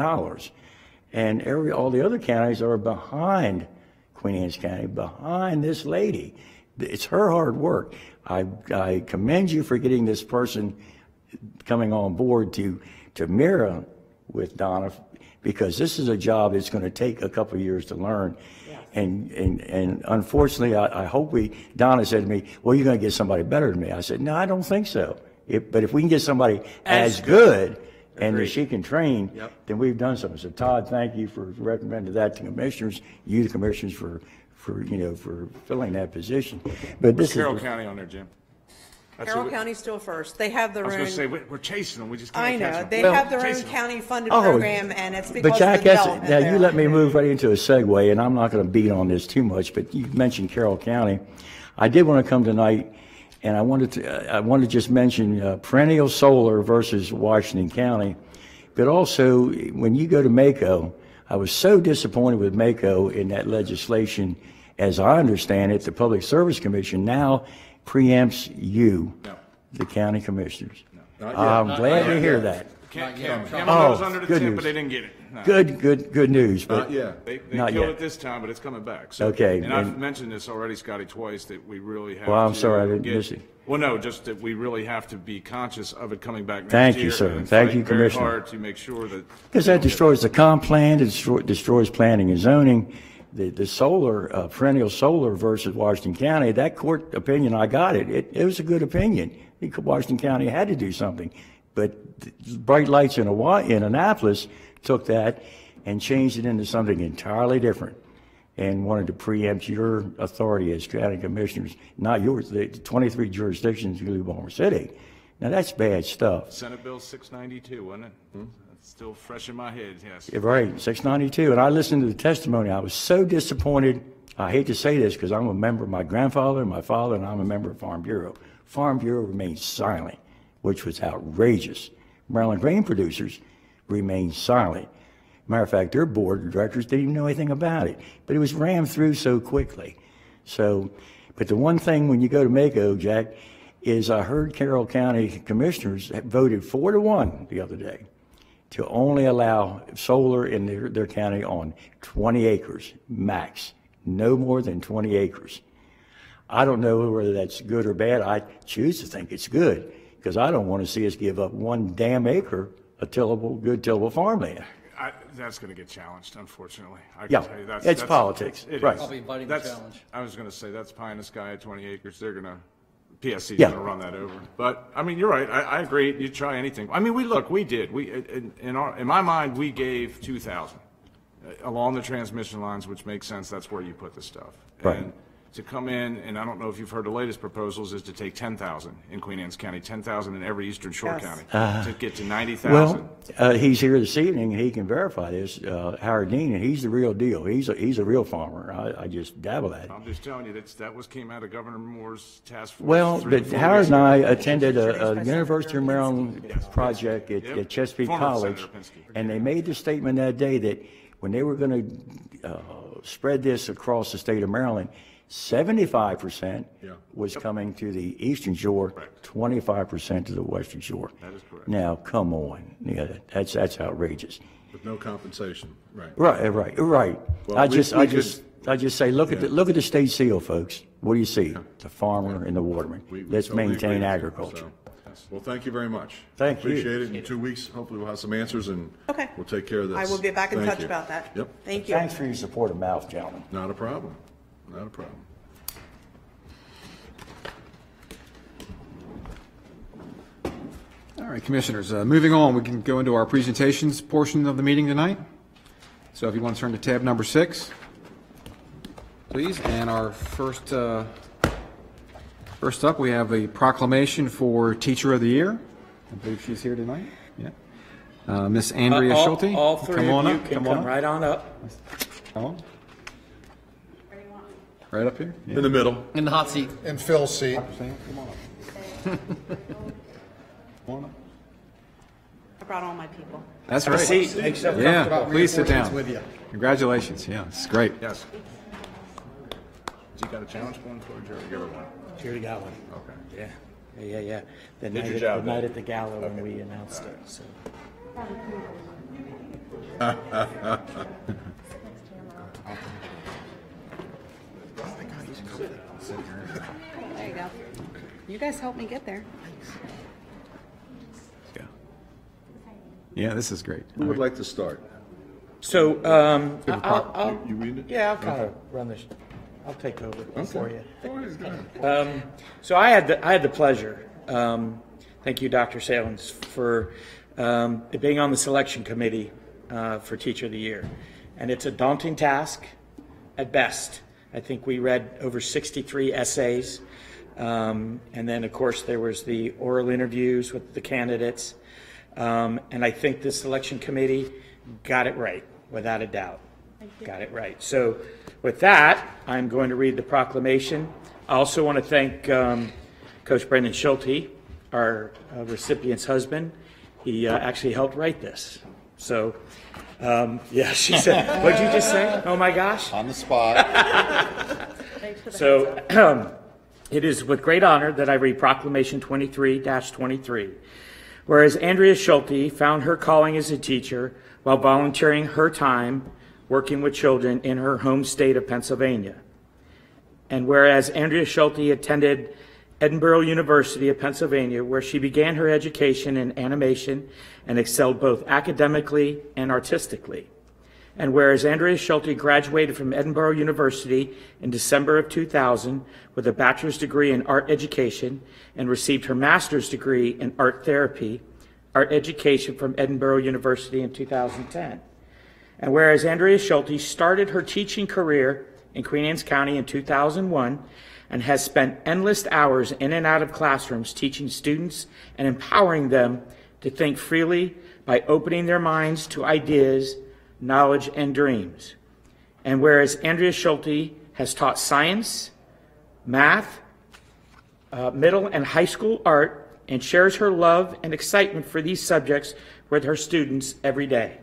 And all the other counties are behind Queen Anne's County, behind this lady. It's her hard work. I commend you for getting this person coming on board to mirror with Donna, because this is a job that's going to take a couple of years to learn. Yes. And unfortunately, I hope Donna said to me, "Well, you're going to get somebody better than me." I said, "No, I don't think so. But if we can get somebody as good and that she can train, then we've done something." So Todd, thank you for recommending that to commissioners, you the commissioners for filling that position. But this is Carroll County on there, Jim. Carroll County's still first. They have their own. I was going to say, we're chasing them. We just can't catch them. They have their own county-funded program, and it's because of the development. Now, you let me move right into a segue, and I'm not going to beat on this too much, but you mentioned Carroll County. I did want to come tonight, and I wanted to just mention Perennial Solar versus Washington County, but also when you go to Mako, I was so disappointed with Mako in that legislation. As I understand it, the Public Service Commission now preempts you, the county commissioners. I'm glad to hear that. Camel was under the tent, but they didn't get it. No. Good news. But yeah, they not killed yet. It this time, but it's coming back. So, okay. And I've mentioned this already, Scotty, twice, that we really have. Well, I'm sorry, I didn't miss it. Well, no, just that we really have to be conscious of it coming back next year. Thank you, sir. Thank you, Commissioner. Hard to make sure that because that destroys the comp plan, it destroys planning and zoning. The solar, perennial solar versus Washington County, that court opinion, I got it. It was a good opinion. Washington County had to do something. But bright lights in Annapolis took that and changed it into something entirely different and wanted to preempt your authority as county commissioners, not yours, the 23 jurisdictions in Baltimore City. Now, that's bad stuff. Senate Bill 692, wasn't it? Still fresh in my head, yes. Yeah, right, 692. And I listened to the testimony. I was so disappointed. I hate to say this because I'm a member of my grandfather and my father, and I'm a member of Farm Bureau. Farm Bureau remained silent, which was outrageous. Maryland grain producers remained silent. Matter of fact, their board of directors didn't even know anything about it, but it was rammed through so quickly. So, but the one thing when you go to Mako, Jack, is I heard Carroll County commissioners voted 4-1 the other day to only allow solar in their county on 20 acres max, no more than 20 acres. I don't know whether that's good or bad. I choose to think it's good because I don't want to see us give up one damn acre of tillable, good tillable farmland. That's going to get challenged, unfortunately. I can tell you that's politics. It is. Probably inviting the challenge. I was going to say that's pie in the sky at 20 acres. They're going to. PSC's going to run that over. But, I mean, you're right. I agree. You try anything. I mean, we did. In my mind, we gave 2,000 along the transmission lines, which makes sense. That's where you put the stuff. Right. And to come in, and I don't know if you've heard the latest proposals, is to take 10,000 in Queen Anne's County, 10,000 in every Eastern Shore county to get to 90,000. Well, he's here this evening, and he can verify this, Howard Dean, and he's the real deal. He's a real farmer. I just dabble at it. I'm just telling you, that came out of Governor Moore's task force. Well, but Howard and I attended a University of Maryland project at Chesapeake College, and they made the statement that day that when they were going to spread this across the state of Maryland, 75% was coming to the eastern shore, 25% to the western shore. That is correct. Now, come on, that's outrageous. With no compensation, right? Right. Well, I just say, look at the state seal, folks. What do you see? Yeah. The farmer and the waterman. Let's totally maintain agriculture. Well, thank you very much. Appreciate it. In 2 weeks, hopefully we'll have some answers, and we'll take care of this. I will get back in touch about that. Yep. Thank you. Thanks for your support of Mouth, gentlemen. Not a problem. Not a problem. All right, commissioners, moving on, we can go into our presentations portion of the meeting tonight. So if you want to turn to tab number 6, please. And our first up, we have a proclamation for Teacher of the Year. I believe she's here tonight. Yeah. Miss Andrea Schulte. All three come on up. Right on up. Come on. Right up here? Yeah. In the middle. In the hot seat. In Phil's seat. Come on up. Come on up. I brought all my people. That's right. Yeah, please sit down. With you. Congratulations. Yeah, it's great. Yes. Has he got a challenge going for Jerry? You ever won? Jerry got one. Okay. Yeah. The night at the gala when we announced it. So. There you go. You guys helped me get there. Yeah. Yeah, this is great. Who would like to start? So, you read it? Yeah, I'll kind of run this. I'll take over for you. So I had the pleasure. Thank you, Dr. Salins, for being on the selection committee for Teacher of the Year, and it's a daunting task, at best. I think we read over 63 essays, and then of course there was the oral interviews with the candidates, and I think the selection committee got it right, without a doubt. Got it right. So with that, I'm going to read the proclamation. I also want to thank Coach Brendan Schulte, our recipient's husband. He actually helped write this. So. Yeah, she said, what'd you just say? Oh my gosh. On the spot. So it is with great honor that I read Proclamation 23-23. Whereas Andrea Schulte found her calling as a teacher while volunteering her time working with children in her home state of Pennsylvania. And whereas Andrea Schulte attended Edinboro University of Pennsylvania, where she began her education in animation and excelled both academically and artistically. And whereas Andrea Schulte graduated from Edinboro University in December of 2000 with a bachelor's degree in art education and received her master's degree in art therapy, art education from Edinboro University in 2010. And whereas Andrea Schulte started her teaching career in Queen Anne's County in 2001 and has spent endless hours in and out of classrooms teaching students and empowering them to think freely by opening their minds to ideas, knowledge, and dreams. And whereas Andrea Schulte has taught science, math, middle and high school art, and shares her love and excitement for these subjects with her students every day.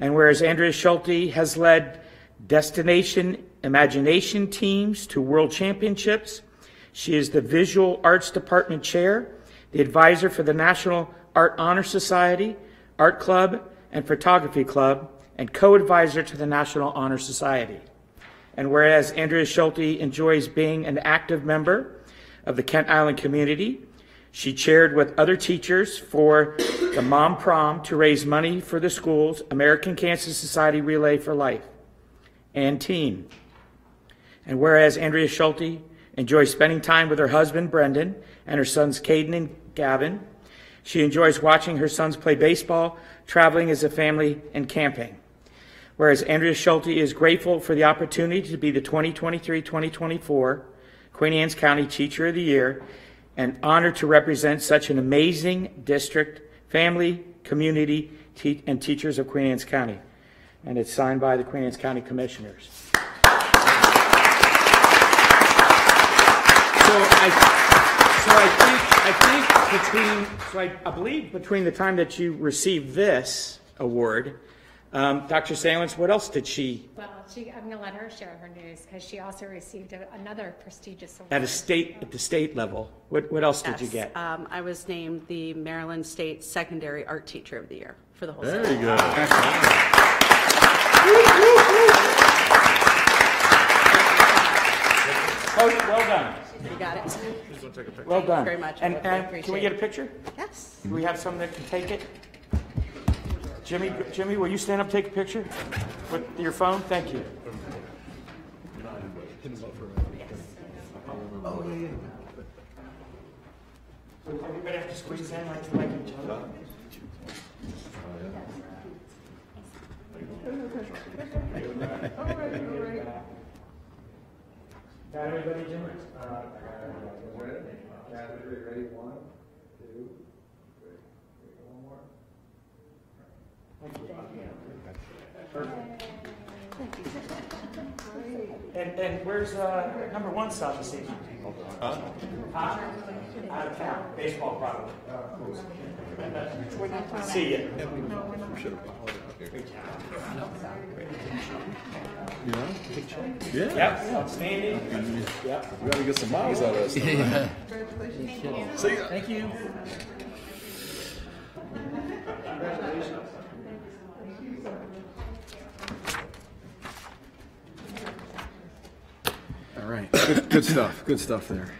And whereas Andrea Schulte has led Destination Imagination teams to world championships, she is the Visual Arts Department Chair, the advisor for the National Art Honor Society, Art Club, and Photography Club, and co-advisor to the National Honor Society. And whereas Andrea Schulte enjoys being an active member of the Kent Island community, she chaired with other teachers for the Mom Prom to raise money for the school's American Cancer Society Relay for Life and team. And whereas Andrea Schulte enjoys spending time with her husband, Brendan, and her sons, Caden and Gavin, she enjoys watching her sons play baseball, traveling as a family, and camping. Whereas Andrea Schulte is grateful for the opportunity to be the 2023-2024 Queen Anne's County Teacher of the Year and honored to represent such an amazing district, family, community, and teachers of Queen Anne's County. And it's signed by the Queen Anne's County Commissioners. So I believe between the time that you received this award, Dr. Salins, what else did she? Well, I'm going to let her share her news because she also received another prestigious award at the state level. What else did you get? I was named the Maryland State Secondary Art Teacher of the Year for the whole state. There you go. Oh, well done. You got it. Just want to take a picture. Well done. Thank you very much. And can we get a picture? Yes. Do we have someone that can take it? Jimmy, will you stand up and take a picture with your phone? Thank you. Yes. Oh, yeah, yeah. So everybody have to squeeze in like each other? All right, all right. Got everybody, Jim? Ready? 1, 2, 3. One more. Perfect. And where's number one stop this evening? Out of town. Baseball probably. See you. Yeah. Yeah. Yep. Outstanding. Yep. We gotta get some miles out of us. Yeah. Congratulations. See ya. Thank you. Congratulations. All right. Good stuff. Good stuff there.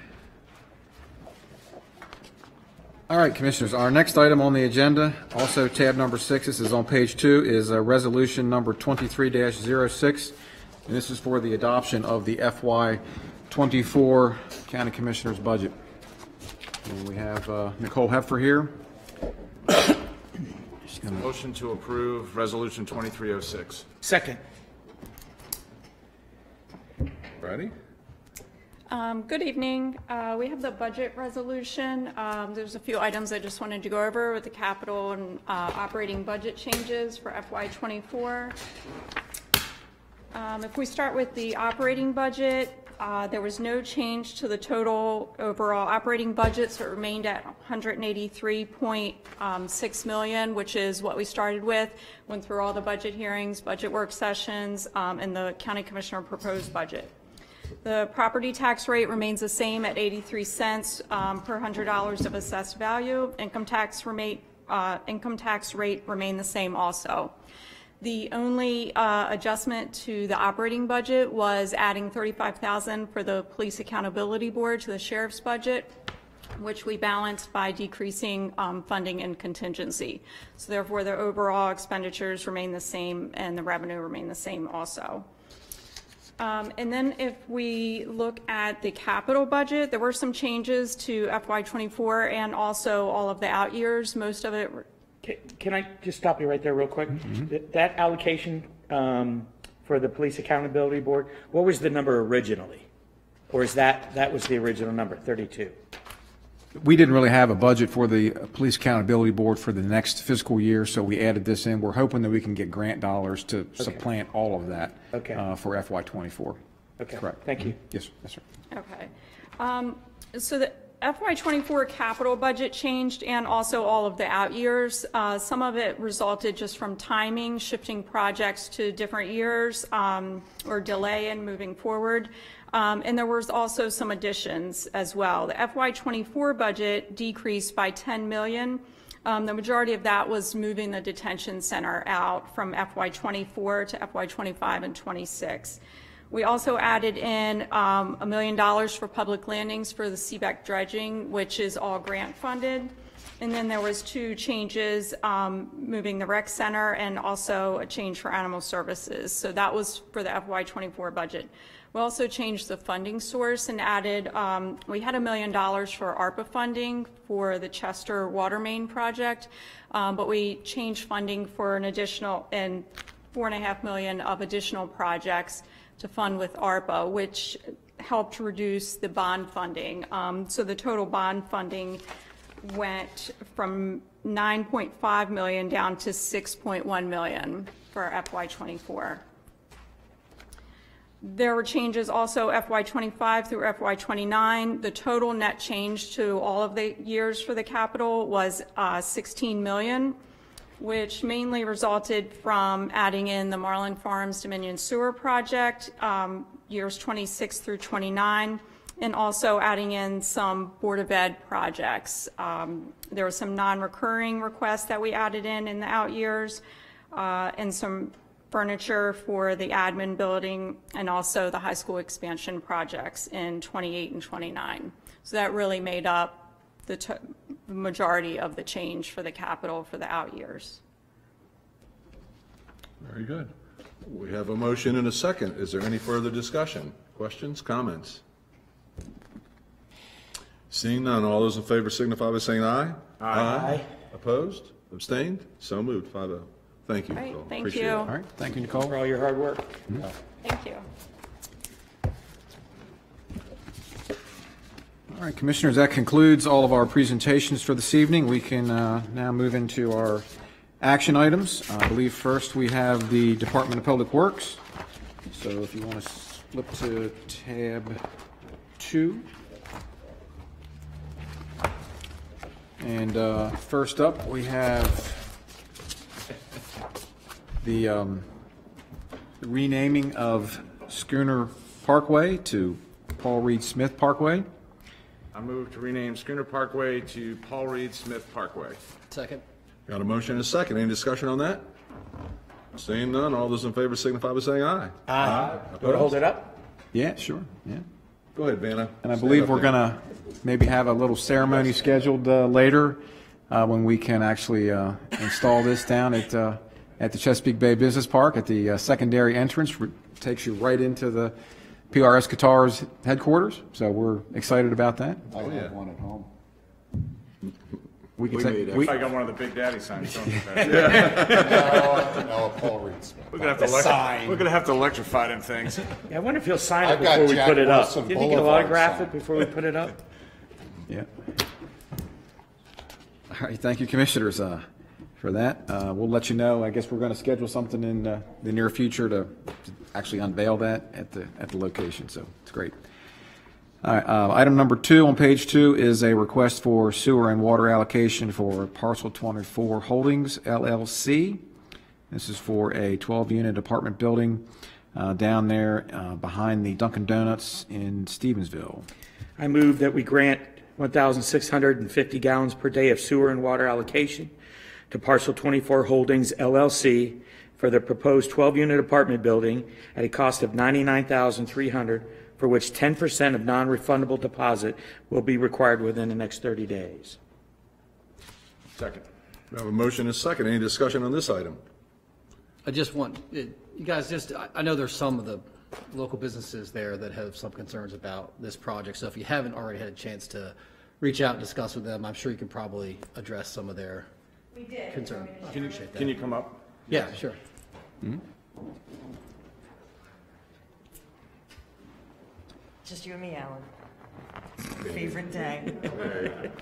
All right, Commissioners, our next item on the agenda, also tab number 6, this is on page 2, is resolution number 23-06, and this is for the adoption of the FY24 County Commissioners budget. And we have Nicole Heffer here. Motion to approve resolution 23-06. Second. Ready? Good evening. We have the budget resolution. There's a few items I just wanted to go over with the capital and operating budget changes for FY24. If we start with the operating budget, there was no change to the total overall operating budget, so it remained at $183.6 million, which is what we started with. Went through all the budget hearings, budget work sessions, and the County Commissioner proposed budget. The property tax rate remains the same at 83 cents per $100 of assessed value. Income tax rate remained the same also. The only adjustment to the operating budget was adding $35,000 for the Police Accountability Board to the Sheriff's budget, which we balanced by decreasing funding and contingency. So therefore, the overall expenditures remain the same and the revenue remain the same also. And then if we look at the capital budget, there were some changes to FY24 and also all of the out years. Most of it. Can I just stop you right there real quick? Mm-hmm. That allocation for the Police Accountability Board, what was the number originally? Or is that was the original number, 32? We didn't really have a budget for the Police Accountability Board for the next fiscal year, so we added this in. We're hoping that we can get grant dollars to supplant all of that for FY24. Okay. Correct. Thank you. Yes, yes, sir. Okay. So the FY24 capital budget changed and also all of the out years. Some of it resulted just from timing, shifting projects to different years or delay in moving forward. And there was also some additions as well. The FY24 budget decreased by $10 million. The majority of that was moving the detention center out from FY24 to FY25 and 26. We also added in $1 million for public landings for the Seabeck dredging, which is all grant funded. And then there was two changes, moving the rec center and also a change for animal services. So that was for the FY24 budget. We also changed the funding source and added, we had $1 million for ARPA funding for the Chester Water Main project, but we changed funding for an additional and $4.5 million of additional projects to fund with ARPA, which helped reduce the bond funding. So the total bond funding went from 9.5 million down to 6.1 million for FY24. There were changes also FY25 through FY29. The total net change to all of the years for the capital was 16 million, which mainly resulted from adding in the Marlin Farms Dominion Sewer Project, years 26 through 29, and also adding in some Board of Ed projects. There were some non-recurring requests that we added in the out years, and some furniture for the admin building and also the high school expansion projects in 28 and 29. So that really made up the majority of the change for the capital for the out years. Very good. We have a motion and a second. Is there any further discussion? Questions, comments? Seeing none, all those in favor signify by saying aye. Aye. Aye. Opposed? Abstained? So moved. 5-0. Thank you. All right, thank you. All right, thank you, Nicole, for all your hard work. Mm-hmm. Thank you. All right, Commissioners, that concludes all of our presentations for this evening. We can now move into our action items. I believe first we have the Department of Public Works. So if you want to flip to tab 2. And first up, we have the renaming of Schooner Parkway to Paul Reed Smith Parkway. I move to rename Schooner Parkway to Paul Reed Smith Parkway. Second. Got a motion and a second. Any discussion on that? Seeing none, all those in favor signify by saying aye. Aye. Aye. You want to hold it up? Yeah, sure. Yeah. Go ahead, Vanna. And I believe we're going to maybe have a little ceremony scheduled later when we can actually install this down at the Chesapeake Bay Business Park at the secondary entrance. Takes you right into the PRS Qatar's headquarters. So we're excited about that. I have one at home. I got one of the Big Daddy signs. We're going to have to electrify them things. Yeah, I wonder if he'll sign it before we put it up. Do you think he'll autograph it before we put it up? Yeah. All right, thank you, Commissioners. For that, we'll let you know. I guess we're going to schedule something in the near future to actually unveil that at the location. So it's great. All right, item number 2 on page 2 is a request for sewer and water allocation for Parcel 24 Holdings LLC. This is for a 12-unit apartment building down there behind the Dunkin' Donuts in Stevensville. I move that we grant 1,650 gallons per day of sewer and water allocation to Parcel 24 Holdings LLC for the proposed 12-unit apartment building at a cost of $99,300, for which 10% of non-refundable deposit will be required within the next 30 days. Second. We have a motion and a second. Any discussion on this item? I just want you guys, I know there's some of the local businesses there that have some concerns about this project, so if you haven't already had a chance to reach out and discuss with them, I'm sure you can probably address some of their concerns. Can you come up? Yeah, sure. Mm-hmm. Just you and me, Alan. Favorite day.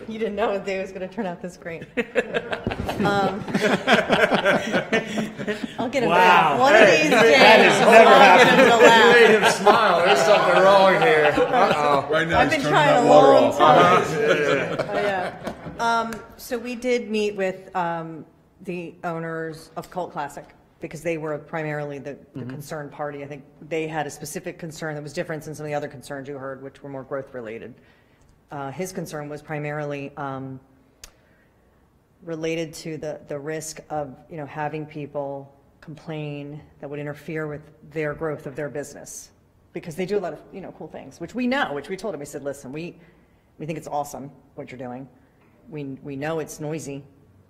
You didn't know the day was going to turn out this great. I'll get him back. One of these days. That has never happened. You made him smile. There's something wrong here. Uh-oh. Right now, I've been trying a long time. So we did meet with the owners of Cult Classic, because they were primarily the concerned party. I think they had a specific concern that was different than some of the other concerns you heard, which were more growth related. His concern was primarily related to the risk of, you know, having people complain that would interfere with their growth of their business, because they do a lot of, you know, cool things, which we know, which we told him. We said, listen, we think it's awesome what you're doing. We know it's noisy.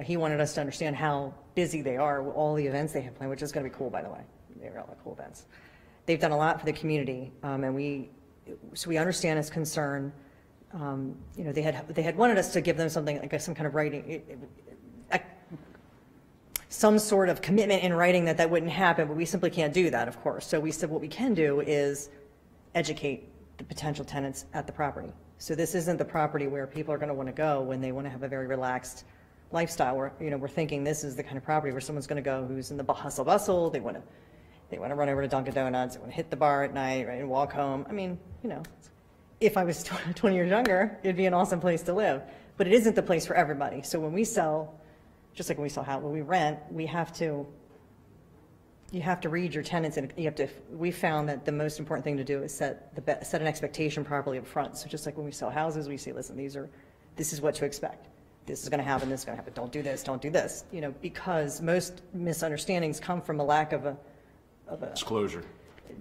He wanted us to understand how busy they are with all the events they have planned, which is going to be cool, by the way. They're all cool events. They've done a lot for the community, and we understand his concern. You know, they had wanted us to give them something like some kind of writing, some sort of commitment in writing that wouldn't happen, but we simply can't do that, of course. So we said what we can do is educate the potential tenants at the property. So this isn't the property where people are going to want to go when they want to have a very relaxed lifestyle. Where, you know, we're thinking this is the kind of property where someone's going to go who's in the hustle bustle. They want to run over to Dunkin' Donuts. They want to hit the bar at night, right, and walk home. I mean, you know, if I was 20 years younger, it'd be an awesome place to live. But it isn't the place for everybody. So when we sell, just like when we sell house, when we rent, you have to read your tenants, and we found that the most important thing to do is set an expectation properly up front. So just like when we sell houses, we say, listen, this is what to expect. This is going to happen, this is going to happen, don't do this, you know, because most misunderstandings come from a lack of a disclosure.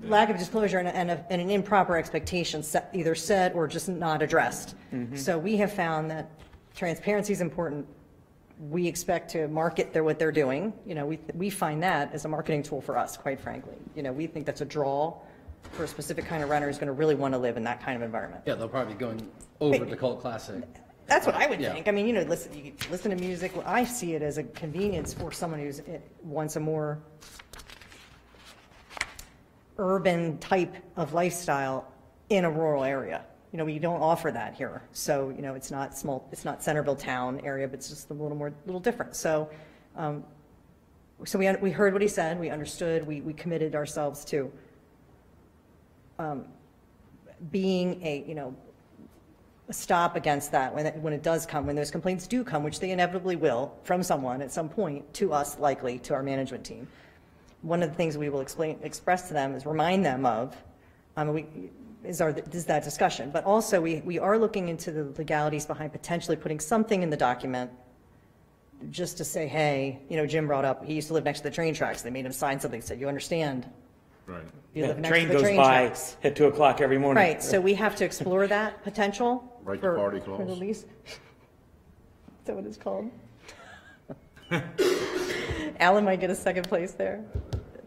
Lack of disclosure and an improper expectation either said or just not addressed. Mm-hmm. So we have found that transparency is important. We expect to market what they're doing. You know, we find that as a marketing tool for us, quite frankly. You know, we think that's a draw for a specific kind of renter who's going to really want to live in that kind of environment. Yeah, they'll probably be going over to Cult Classic. That's what I would think. I mean, you know, you listen to music. I see it as a convenience for someone who wants a more urban type of lifestyle in a rural area. You know, we don't offer that here. So, you know, it's not small. It's not Centerville town area, but it's just a little different. So, we heard what he said. We understood. We committed ourselves to being a stop against that when it does come, when those complaints do come, which they inevitably will from someone at some point to us, likely to our management team. One of the things we will express to them is remind them of is that discussion, but also we are looking into the legalities behind potentially putting something in the document just to say, hey, you know, Jim brought up, he used to live next to the train tracks. They made him sign something that said, you understand. Right. You live next to the train tracks. At 2 o'clock every morning. Right. So we have to explore that potential. Right to party clause. For the lease. Is that what it's called? Alan might get a second place there.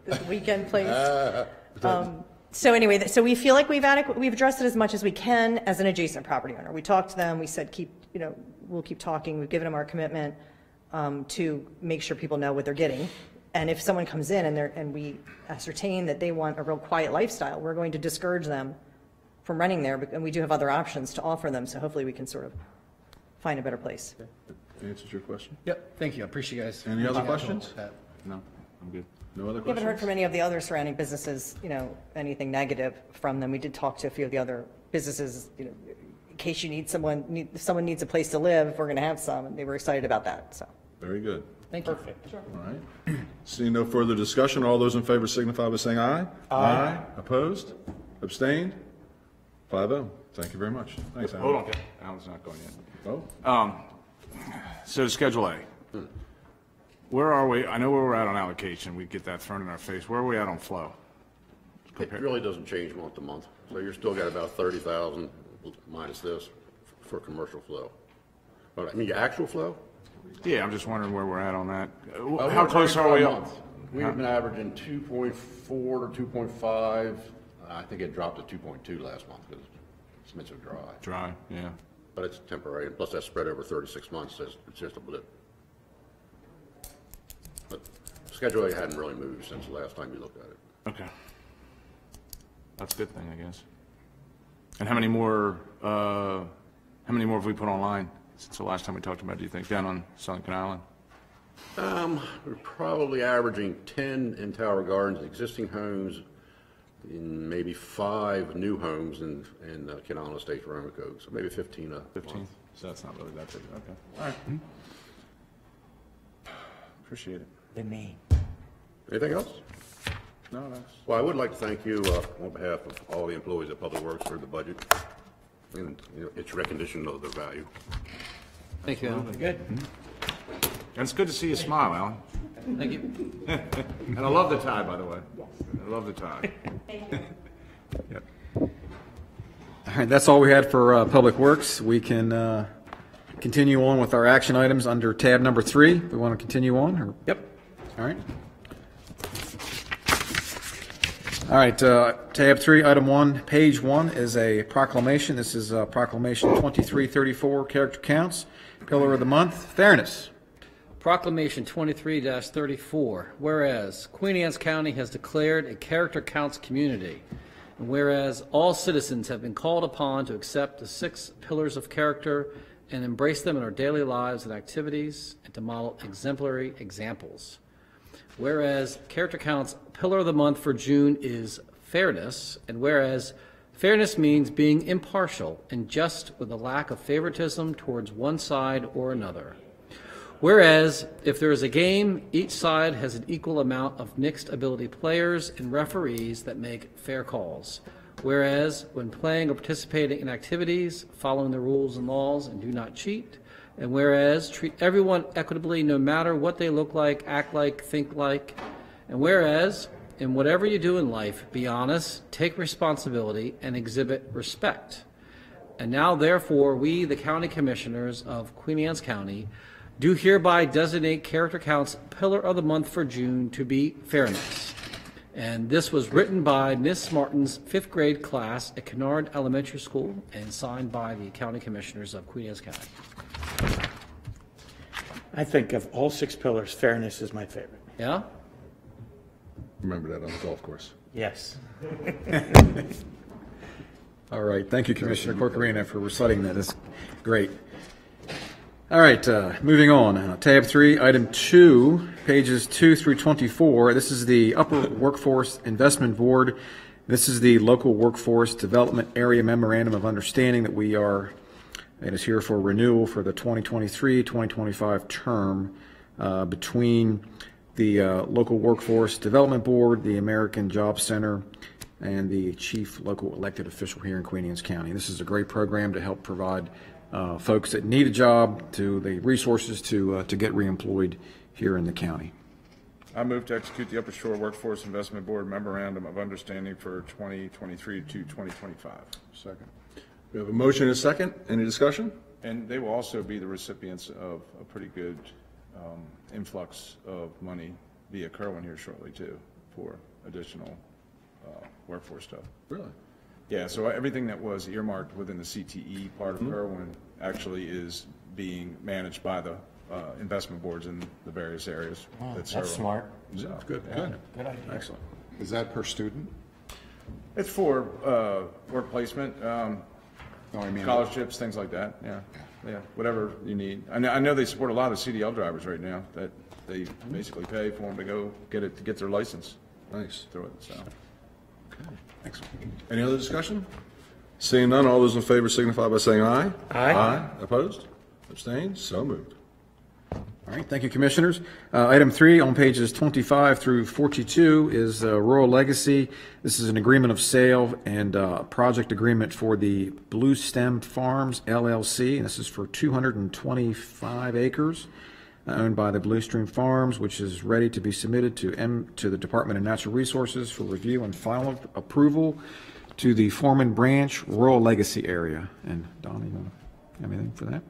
The weekend place. So anyway, so we feel like we've addressed it as much as we can as an adjacent property owner. We talked to them. We said, we'll keep talking. We've given them our commitment to make sure people know what they're getting. And if someone comes in and we ascertain that they want a real quiet lifestyle, we're going to discourage them from renting there, and we do have other options to offer them, so hopefully we can sort of find a better place. Okay. That answers your question? Yep. Thank you. I appreciate you guys. Any other questions? No, I'm good. No other questions? We haven't heard from any of the other surrounding businesses, you know, anything negative from them. We did talk to a few of the other businesses, you know, in case you need someone, if someone needs a place to live, we're going to have some, and they were excited about that. So. Very good. Thank you. Perfect. Sure. All right. Seeing no further discussion, all those in favor signify by saying aye. Aye. Aye. Opposed? Abstained? 5-0. Thank you very much. Thanks, Alan. Hold on. Okay. Alan's not going yet. Oh. So to Schedule A. Where are we? I know where we're at on allocation. We get that thrown in our face. Where are we at on flow? It really doesn't change month to month. So you're still got about 30,000 minus this for commercial flow. But I mean, your actual flow? Yeah, I'm just wondering where we're at on that. How close are we up? We've been averaging 2.4 to 2.5. I think it dropped to 2.2 last month because it's been so dry. Dry, yeah. But it's temporary. And plus, that's spread over 36 months. So it's just a blip. But Schedule A hadn't really moved since the last time you looked at it. Okay. That's a good thing, I guess. And how many more have we put online since the last time we talked about it, do you think, down on Sunken Island? We're probably averaging 10 in Tower Gardens, existing homes, and maybe 5 new homes in Canal Estates, Roanoke, so maybe 15 up. 15? So that's not really that big. Okay. All right. Appreciate it. The name. Anything else? No, that's... Well, I would like to thank you on behalf of all the employees at Public Works for the budget and its recognition of their value. Thank you, Alan. Good. And it's good to see you smile, Alan. Thank you. And I love the tie, by the way. I love the tie. Thank you. Yep. All right, that's all we had for Public Works. We can continue on with our action items under tab number 3. We want to continue on? Or? Yep. All right. All right, tab 3, item 1, page 1 is a proclamation. This is proclamation 2334, character counts, pillar of the month, fairness. Proclamation 23-34, whereas Queen Anne's County has declared a character counts community, and whereas all citizens have been called upon to accept the 6 pillars of character and embrace them in our daily lives and activities, and to model exemplary examples. Whereas Character Count's Pillar of the Month for June is fairness, and whereas fairness means being impartial and just with a lack of favoritism towards one side or another. Whereas if there is a game, each side has an equal amount of mixed ability players and referees that make fair calls. Whereas when playing or participating in activities, following the rules and laws and do not cheat. And whereas, treat everyone equitably no matter what they look like, act like, think like. And whereas, in whatever you do in life, be honest, take responsibility, and exhibit respect. And now, therefore, we, the County Commissioners of Queen Anne's County, do hereby designate Character Count's Pillar of the Month for June to be fairness. And this was written by Miss Martin's 5th grade class at Kennard Elementary School and signed by the County Commissioners of Queen Anne's County. I think of all 6 pillars, fairness is my favorite. Yeah? Remember that on the golf course. Yes. All right. Thank you, Commissioner Corcorina, for reciting that. That's great. All right. Moving on. Tab 3, item 2, pages 2 through 24. This is the Upper Workforce Investment Board. This is the Local Workforce Development Area Memorandum of Understanding that we are... It is here for renewal for the 2023-2025 term between the Local Workforce Development Board, the American Job Center, and the chief local elected official here in Queen Anne's County. This is a great program to help provide folks that need a job to the resources to get reemployed here in the county. I move to execute the Upper Shore Workforce Investment Board Memorandum of Understanding for 2023 to 2025. Second. We have a motion and a second. Any discussion? And they will also be the recipients of a pretty good influx of money via Kerwin here shortly too for additional workforce stuff. Really? Yeah, so everything that was earmarked within the CTE part of Kerwin actually is being managed by the investment boards in the various areas. Oh, that's smart. So, good. Yeah. Good idea. Excellent. Is that per student? It's for work placement. No, I mean scholarships, things like that. Yeah, yeah, whatever you need. I know they support a lot of CDL drivers right now that they basically pay for them to go get it to get their license. Nice. Through it. So. Okay. Excellent. Any other discussion? Seeing none, all those in favor signify by saying aye. Aye. Aye. Opposed? Abstained? So moved. All right, thank you, Commissioners. Item 3 on pages 25 through 42 is Rural Legacy. This is an agreement of sale and project agreement for the Blue Stem Farms LLC. And this is for 225 acres owned by the Blue Stream Farms, which is ready to be submitted to the Department of Natural Resources for review and final approval to the Foreman Branch Rural Legacy Area. And Donna, you want to have anything for that?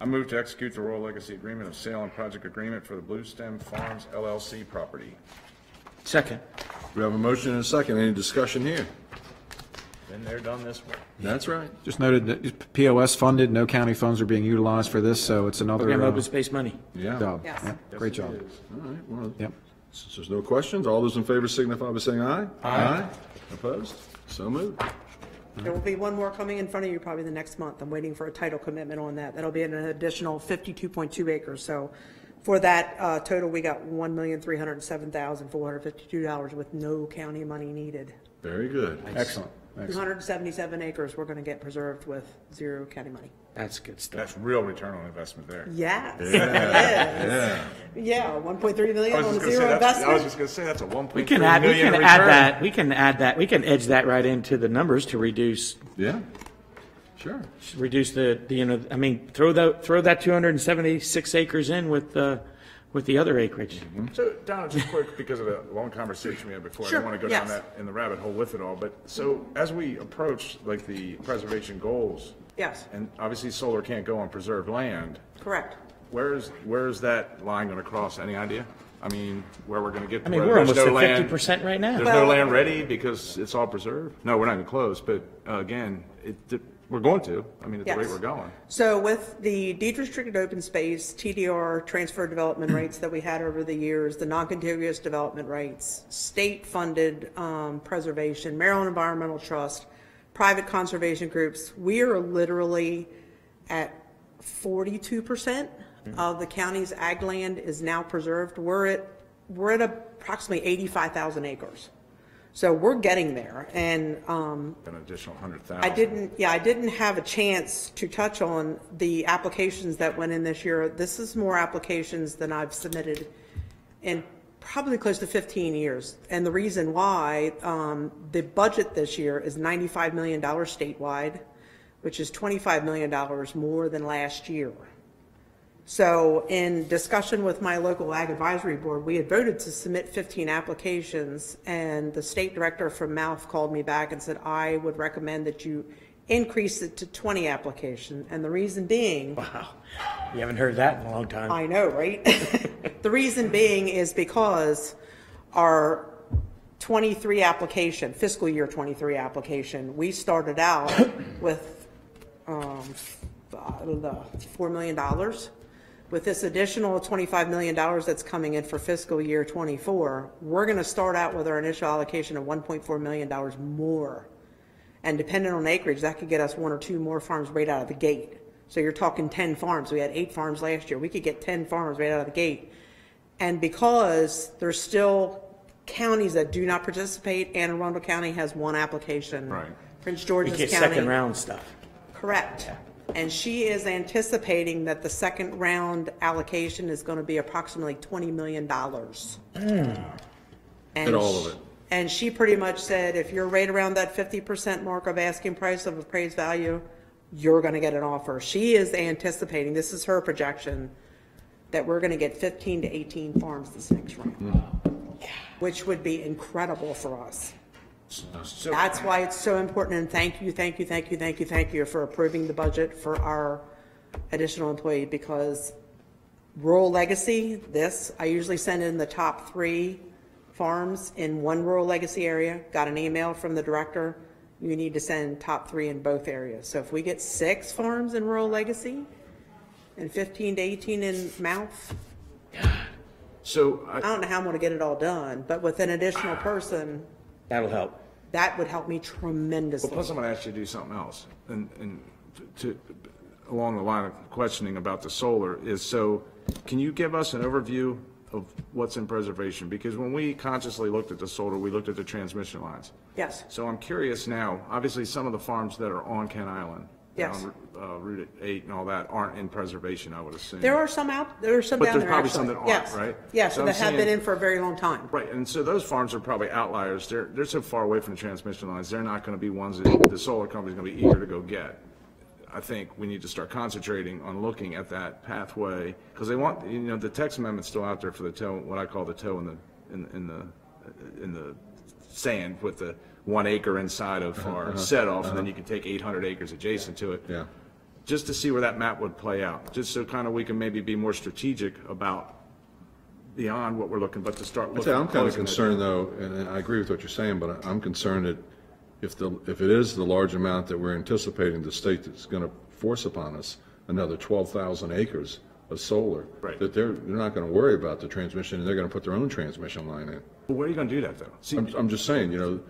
I move to execute the Rural Legacy Agreement of Sale and Project Agreement for the Blue Stem Farms LLC property. Second. We have a motion and a second. Any discussion here? Been there, done this one. That's right. Just noted that POS funded, no county funds are being utilized for this, so it's another. Program open space money. Yeah. Job. Yes. Yeah. Yes, great job. All right. Well, yep. Since there's no questions, all those in favor signify by saying aye. Aye. Opposed? So moved. There will be one more coming in front of you probably the next month. I'm waiting for a title commitment on that. That'll be an additional 52.2 acres. So for that total, we got $1,307,452 with no county money needed. Very good. Nice. Excellent. Excellent. 277 acres we're going to get preserved with zero county money. That's good stuff. That's real return on investment there. Yes. Yeah. Yeah. 1.3 million on zero investment. I was just going to say that's a 1.3 million. We can add that. We can edge that right into the numbers to reduce. Yeah. Sure. Reduce the I mean, throw that 276 acres in with the other acreage. Mm-hmm. So Donna, just quick, because of the long conversation we had before, sure. I don't want to go down that in the rabbit hole with it all. But so as we approach like the preservation goals. Yes. And obviously solar can't go on preserved land. Correct. Where is that line going to cross? Any idea? I mean, where we're going to get to? I mean, we're almost at 50% right now. There's no land ready because it's all preserved? No, we're not even close. But again, we're going to. I mean, at the rate we're going. So with the deed-restricted open space, TDR, transfer development rights that we had over the years, the non-contiguous development rights, state-funded preservation, Maryland Environmental Trust, private conservation groups, we are literally at 42% of the county's ag land is now preserved. We're at approximately 85,000 acres, so we're getting there. And an additional 100,000. I didn't have a chance to touch on the applications that went in this year. This is more applications than I've submitted in probably close to 15 years. And the reason why the budget this year is $95 million statewide, which is $25 million more than last year. So in discussion with my local ag advisory board, we had voted to submit 15 applications, and the state director from MALF called me back and said, I would recommend that you increase it to 20 application. And the reason being, wow, you haven't heard that in a long time. I know, right? The reason being is because our 23 application, fiscal year 23 application, we started out with $4 million. With this additional $25 million that's coming in for fiscal year 24, we're going to start out with our initial allocation of $1.4 million more. And depending on acreage, that could get us one or two more farms right out of the gate. So you're talking 10 farms. We had 8 farms last year. We could get 10 farms right out of the gate. And because there's still counties that do not participate, Anne Arundel County has one application. Right. Prince George's County. We get second round stuff. Correct. Yeah. And she is anticipating that the second round allocation is going to be approximately $20 million. Mm. And all of it. And she pretty much said, if you're right around that 50% mark of asking price of appraised value, you're going to get an offer. She is anticipating, this is her projection, that we're going to get 15 to 18 farms this next round, which would be incredible for us. So that's why it's so important. And thank you for approving the budget for our additional employee, because Rural Legacy, this, I usually send in the top 3 farms in one rural legacy area. Got an email from the director, you need to send top 3 in both areas. So if we get 6 farms in rural legacy and 15 to 18 in mouth, so I don't know how I'm going to get it all done, but with an additional person, that'll help. That would help me tremendously. Well, plus I'm going to ask you to do something else, and to along the line of questioning about the solar is, so can you give us an overview of what's in preservation? Because when we consciously looked at the solar, we looked at the transmission lines. Yes. So I'm curious now, obviously some of the farms that are on Kent Island yes, down Route 8 and all that aren't in preservation, I would assume. There are some out there, are some but down there actually. But there's probably some that aren't, right? Yes, so that have been in for a very long time. Right, and so those farms are probably outliers. They're so far away from transmission lines, they're not going to be ones that the solar company's going to be eager to go get. I think we need to start concentrating on looking at that pathway, because they want, you know, the text amendment's still out there for the toe, what I call the toe in the sand with the 1 acre inside of our set off, and then you can take 800 acres adjacent to it. Yeah. Just to see where that map would play out, just so kind of we can maybe be more strategic about beyond what we're looking, but to start looking. I'm kind of concerned though, and I agree with what you're saying, but I'm concerned that if it is the large amount that we're anticipating, the state that's going to force upon us another 12,000 acres of solar, right, that they're not going to worry about the transmission, and they're going to put their own transmission line in. Well, where are you going to do that though? See, I'm just saying, you know.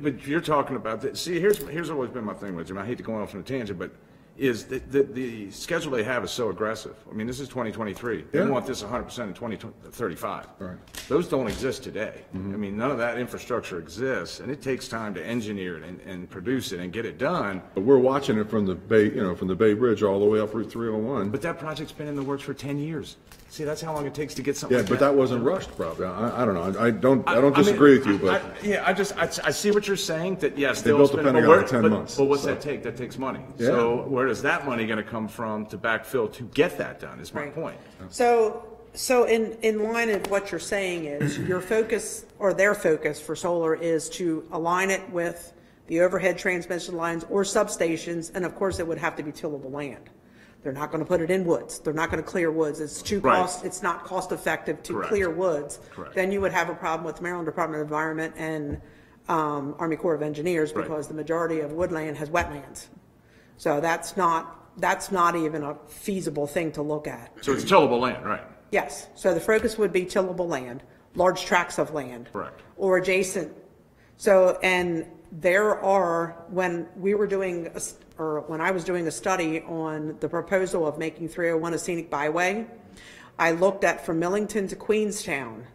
But you're talking about that. See, here's always been my thing with Jim. I hate to go off on a tangent, but is the schedule they have is so aggressive. I mean, this is 2023. They want this 100% in 2035. Right. Those don't exist today. Mm-hmm. I mean, none of that infrastructure exists, and it takes time to engineer it and produce it and get it done. But we're watching it from the Bay, you know, from the Bay Bridge all the way up Route 301. But that project's been in the works for 10 years. See, that's how long it takes to get something. Yeah, like but that wasn't rushed, probably. I don't know. I don't disagree with you, but I see what you're saying. That yes, they built the Pentagon in 10 months. But what's that take? That takes money. Yeah. So where is that money going to come from to backfill to get that done? Is my point. So in line of what you're saying is your focus or their focus for solar is to align it with the overhead transmission lines or substations, and of course it would have to be tillable land. They're not going to put it in woods. They're not going to clear woods. It's too cost. It's not cost effective to clear woods. Correct. Then you would have a problem with Maryland Department of Environment and Army Corps of Engineers, because the majority of woodland has wetlands. So that's not even a feasible thing to look at. So it's tillable land, right? Yes. So the focus would be tillable land, large tracts of land, or adjacent. So and there are when I was doing a study on the proposal of making 301 a scenic byway, I looked at from Millington to Queenstown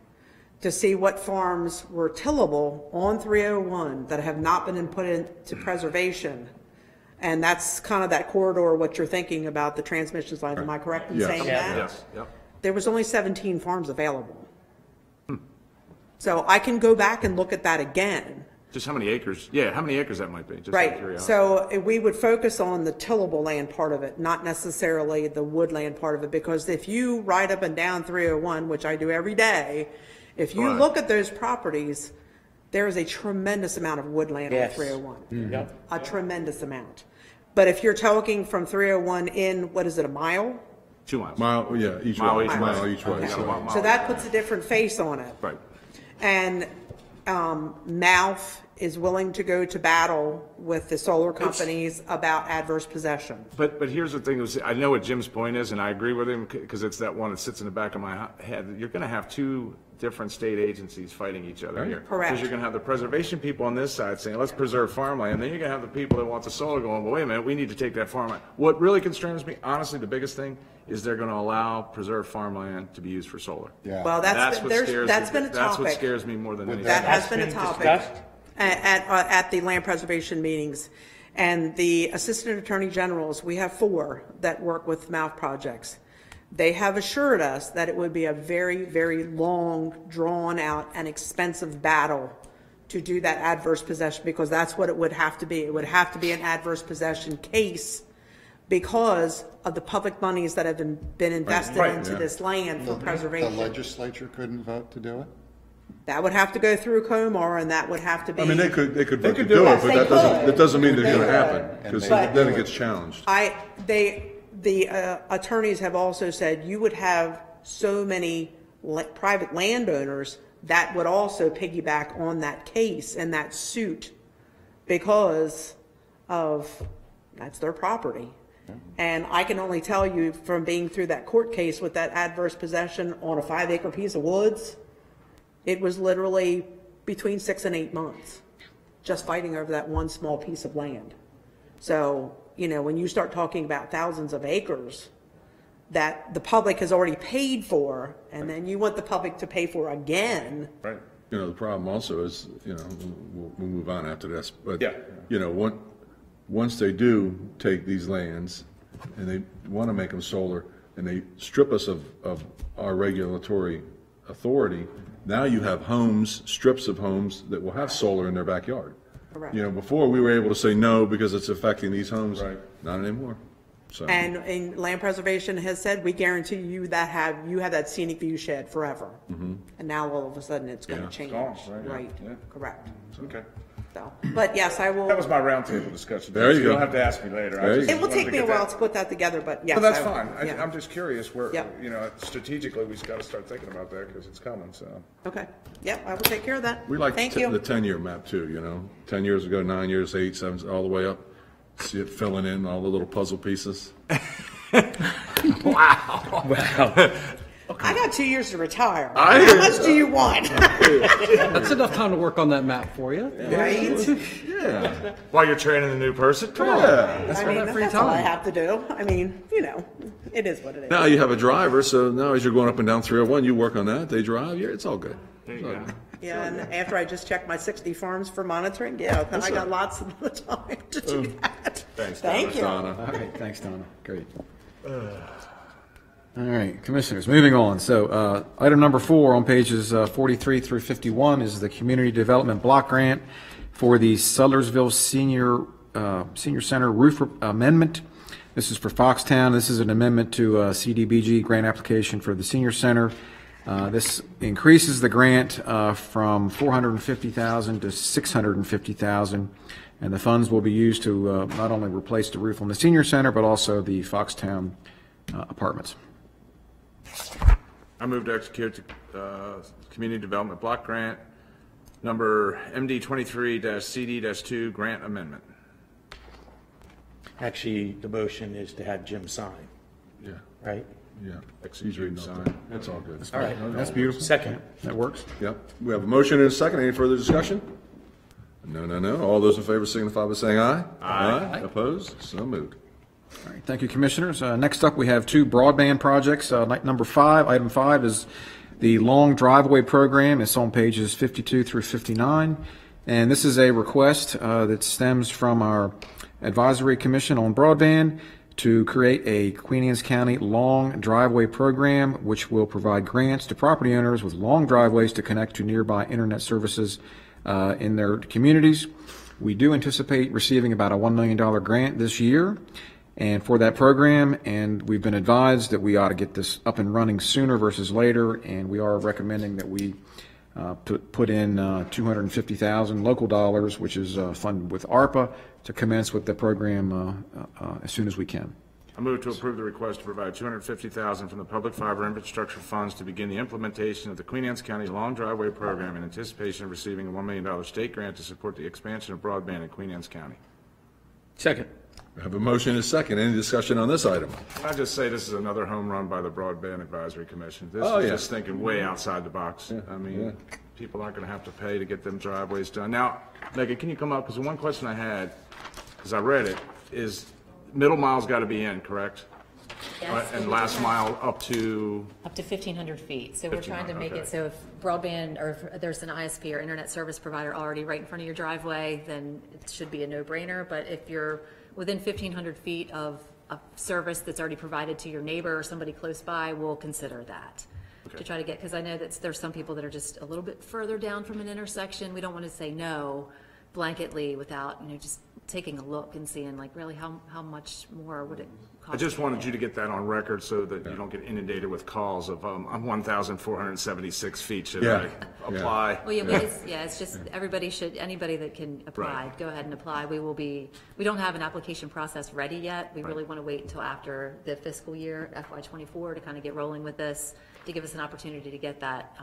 to see what farms were tillable on 301 that have not been put into preservation. And that's kind of that corridor, what you're thinking about the transmission lines. Am I correct in saying that? Yes. Yep. There was only 17 farms available. So I can go back and look at that again. Just how many acres? Yeah, how many acres that might be? Just right. So we would focus on the tillable land part of it, not necessarily the woodland part of it, because if you ride up and down 301, which I do every day, if you look at those properties, there is a tremendous amount of woodland on 301. Mm-hmm. A tremendous amount. But if you're talking from 301 in, what is it, a mile? 2 miles. Mile, yeah, each mile, way. Mile each way. So that puts a different face on it. Right. And MALF is willing to go to battle with the solar companies about adverse possession. But here's the thing, I know what Jim's point is, and I agree with him, because it's that one that sits in the back of my head. You're going to have two different state agencies fighting each other here. Correct. Because you're going to have the preservation people on this side saying, let's preserve farmland, and then you're going to have the people that want the solar going, well, wait a minute, we need to take that farmland. What really concerns me, honestly, the biggest thing, is they're going to allow preserved farmland to be used for solar. Yeah. Well, that's been a topic. That's what scares me more than anything. That has been a topic at the land preservation meetings. And the assistant attorney generals, we have 4 that work with MALF projects. They have assured us that it would be a very, very long, drawn out, and expensive battle to do that adverse possession, because that's what it would have to be. It would have to be an adverse possession case, because of the public monies that have been invested into this land for preservation. The legislature couldn't vote to do it? That would have to go through COMAR, and that would have to be... I mean, they could vote to do it, but that doesn't mean they're going to happen, because then it gets challenged. The attorneys have also said you would have so many private landowners that would also piggyback on that case and that suit, because of that's their property. And I can only tell you from being through that court case with that adverse possession on a 5-acre piece of woods, it was literally between 6 and 8 months just fighting over that one small piece of land. So, you know, when you start talking about thousands of acres that the public has already paid for, and then you want the public to pay for again. Right. You know, the problem also is, you know, we'll move on after this, but, you know, once they do take these lands and they want to make them solar and they strip us of our regulatory authority, now you have homes, strips of homes that will have solar in their backyard. Correct. You know, before we were able to say no because it's affecting these homes. Right. Not anymore. So. And Land Preservation has said, we guarantee you that you have that scenic view shed forever. Mm-hmm. And now all of a sudden it's going to change. It's gone, right? Right. Yeah. Correct. So. Okay. So, but yes, I will. That was my roundtable discussion. There you go. You'll have to ask me later. It will take me a while to put that together, but yes. But that's fine. I'm just curious where, you know, strategically we've got to start thinking about that because it's coming. So. Okay. Yeah, I will take care of that. We like the 10-year map too, you know, 10 years ago, 9 years, 8, 7, all the way up. See it filling in all the little puzzle pieces. Wow. Okay. I got 2 years to retire. How much do you want? That's enough time to work on that map for you. Right? Yeah. While you're training the new person? Come on. That's all I have to do. I mean, you know, it is what it is. Now you have a driver, so now as you're going up and down 301, you work on that, they drive, it's all good. There you go. Yeah, and after I just checked my 60 farms for monitoring, I got lots of the time to do that. Thanks, Donna. All right, thanks, Donna. Great. All right, commissioners, moving on. So item number 4 on pages 43 through 51 is the Community Development Block Grant for the Sellersville Senior Center Roof Amendment. This is for Foxtown. This is an amendment to CDBG grant application for the Senior Center. This increases the grant from $450,000 to $650,000, and the funds will be used to not only replace the roof on the senior center, but also the Foxtown apartments. I move to execute the Community Development Block Grant number MD23-CD-2 grant amendment. Actually, the motion is to have Jim sign. Yeah. Right? Yeah, that's all good. All right, that's beautiful. Second, that works. Yep, we have a motion and a second. Any further discussion? No. All those in favor signify by saying aye. Aye. Opposed? So moved. All right, thank you, commissioners. Next up, we have 2 broadband projects. Number 5, item 5 is the long driveway program. It's on pages 52 through 59, and this is a request that stems from our advisory commission on broadband to create a Queen Anne's County long driveway program, which will provide grants to property owners with long driveways to connect to nearby internet services in their communities. We do anticipate receiving about a $1 million grant this year and for that program, and we've been advised that we ought to get this up and running sooner versus later, and we are recommending that we put in $250,000 local dollars, which is funded with ARPA, to commence with the program as soon as we can. I move to approve the request to provide $250,000 from the Public Fiber Infrastructure Funds to begin the implementation of the Queen Anne's County Long Driveway Program in anticipation of receiving a $1 million state grant to support the expansion of broadband in Queen Anne's County. Second. I have a motion and a second. Any discussion on this item? I just say this is another home run by the Broadband Advisory Commission. This is just thinking way outside the box. Yeah. I mean, people aren't going to have to pay to get them driveways done. Now, Megan, can you come up? Because the one question I had, as I read it, is middle mile's got to be in, correct? Yes. And last mile up to 1,500 feet. So we're trying to make it so if broadband or if there's an ISP or internet service provider already right in front of your driveway, then it should be a no-brainer. But if you're within 1,500 feet of a service that's already provided to your neighbor or somebody close by, we'll consider that to try to get, because I know that there's some people that are just a little bit further down from an intersection. We don't want to say no blanketly without, you know, just taking a look and seeing like really how much more would it cost. I just wanted you to get that on record so that you don't get inundated with calls of I'm 1,476 feet. Should I apply? Well, it's just everybody should, anybody that can apply, go ahead and apply. We don't have an application process ready yet. We really want to wait until after the fiscal year FY24 to kind of get rolling with this, to give us an opportunity to get that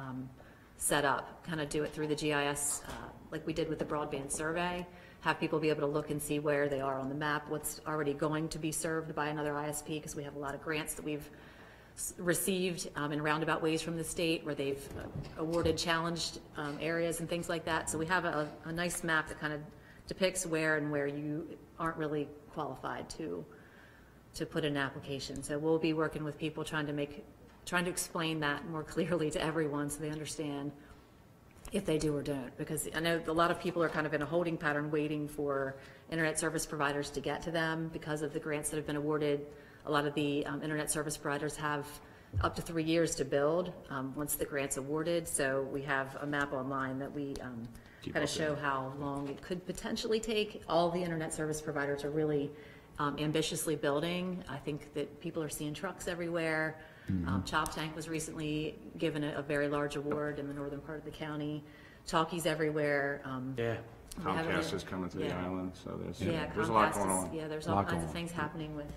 set up, kind of do it through the GIS like we did with the broadband survey. Have people be able to look and see where they are on the map, what's already going to be served by another ISP, because we have a lot of grants that we've received in roundabout ways from the state where they've awarded challenged areas and things like that. So we have a nice map that kind of depicts where and where you aren't really qualified to put in an application. So we'll be working with people trying to explain that more clearly to everyone so they understand if they do or don't, because I know a lot of people are kind of in a holding pattern waiting for internet service providers to get to them because of the grants that have been awarded. A lot of the internet service providers have up to 3 years to build once the grant's awarded. So we have a map online that we kind of show how long it could potentially take. All the internet service providers are really ambitiously building. I think that people are seeing trucks everywhere. Mm-hmm. Chop Tank was recently given a very large award in the northern part of the county. Talkies everywhere. Yeah, Comcast is coming to the island, so there's a lot going on. Yeah, there's all kinds of things happening with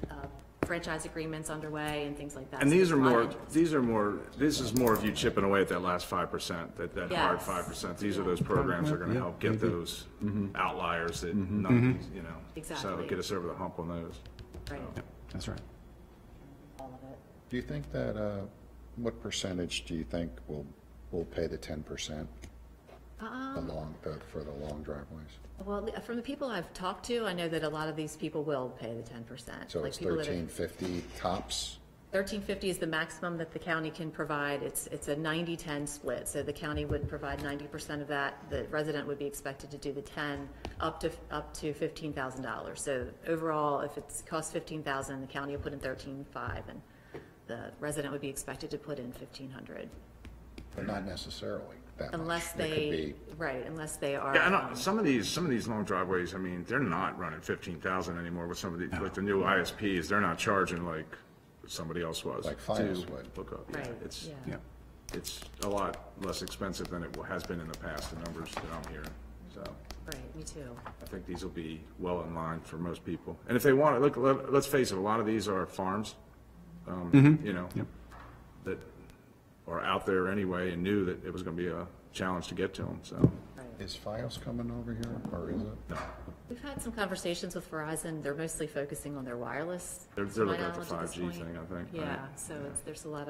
franchise agreements underway and things like that. And so this is more of you chipping away at that last 5%, that hard 5%. These are those programs that are going to help get those outliers that none, you know, so get us over the hump on those. Right. So. Yep. That's right. Do you think that, what percentage do you think will pay the 10% for the long driveways? Well, from the people I've talked to, I know that a lot of these people will pay the 10%. So like it's $1,350 tops? $1,350 is the maximum that the county can provide. It's a 90-10 split, so the county would provide 90% of that. The resident would be expected to do the 10 up to $15,000. So overall, if it costs $15,000, the county will put in $13,500. The resident would be expected to put in $1,500. But not necessarily that unless much. Unless they are. Yeah, some of these long driveways. I mean, they're not running $15,000 anymore with some of these with the new ISPs. They're not charging like somebody else was. Like Finance would. Look up. Yeah, right. It's a lot less expensive than it has been in the past. The numbers that I'm hearing. So. Right. Me too. I think these will be well in line for most people. And if they want it, look. Let's face it. A lot of these are farms. You know, that are out there anyway and knew that it was going to be a challenge to get to them. So, is Fios coming over here, or is it? No. We've had some conversations with Verizon. They're mostly focusing on their wireless. They're looking at the 5G thing, I think. Yeah. Right? So there's a lot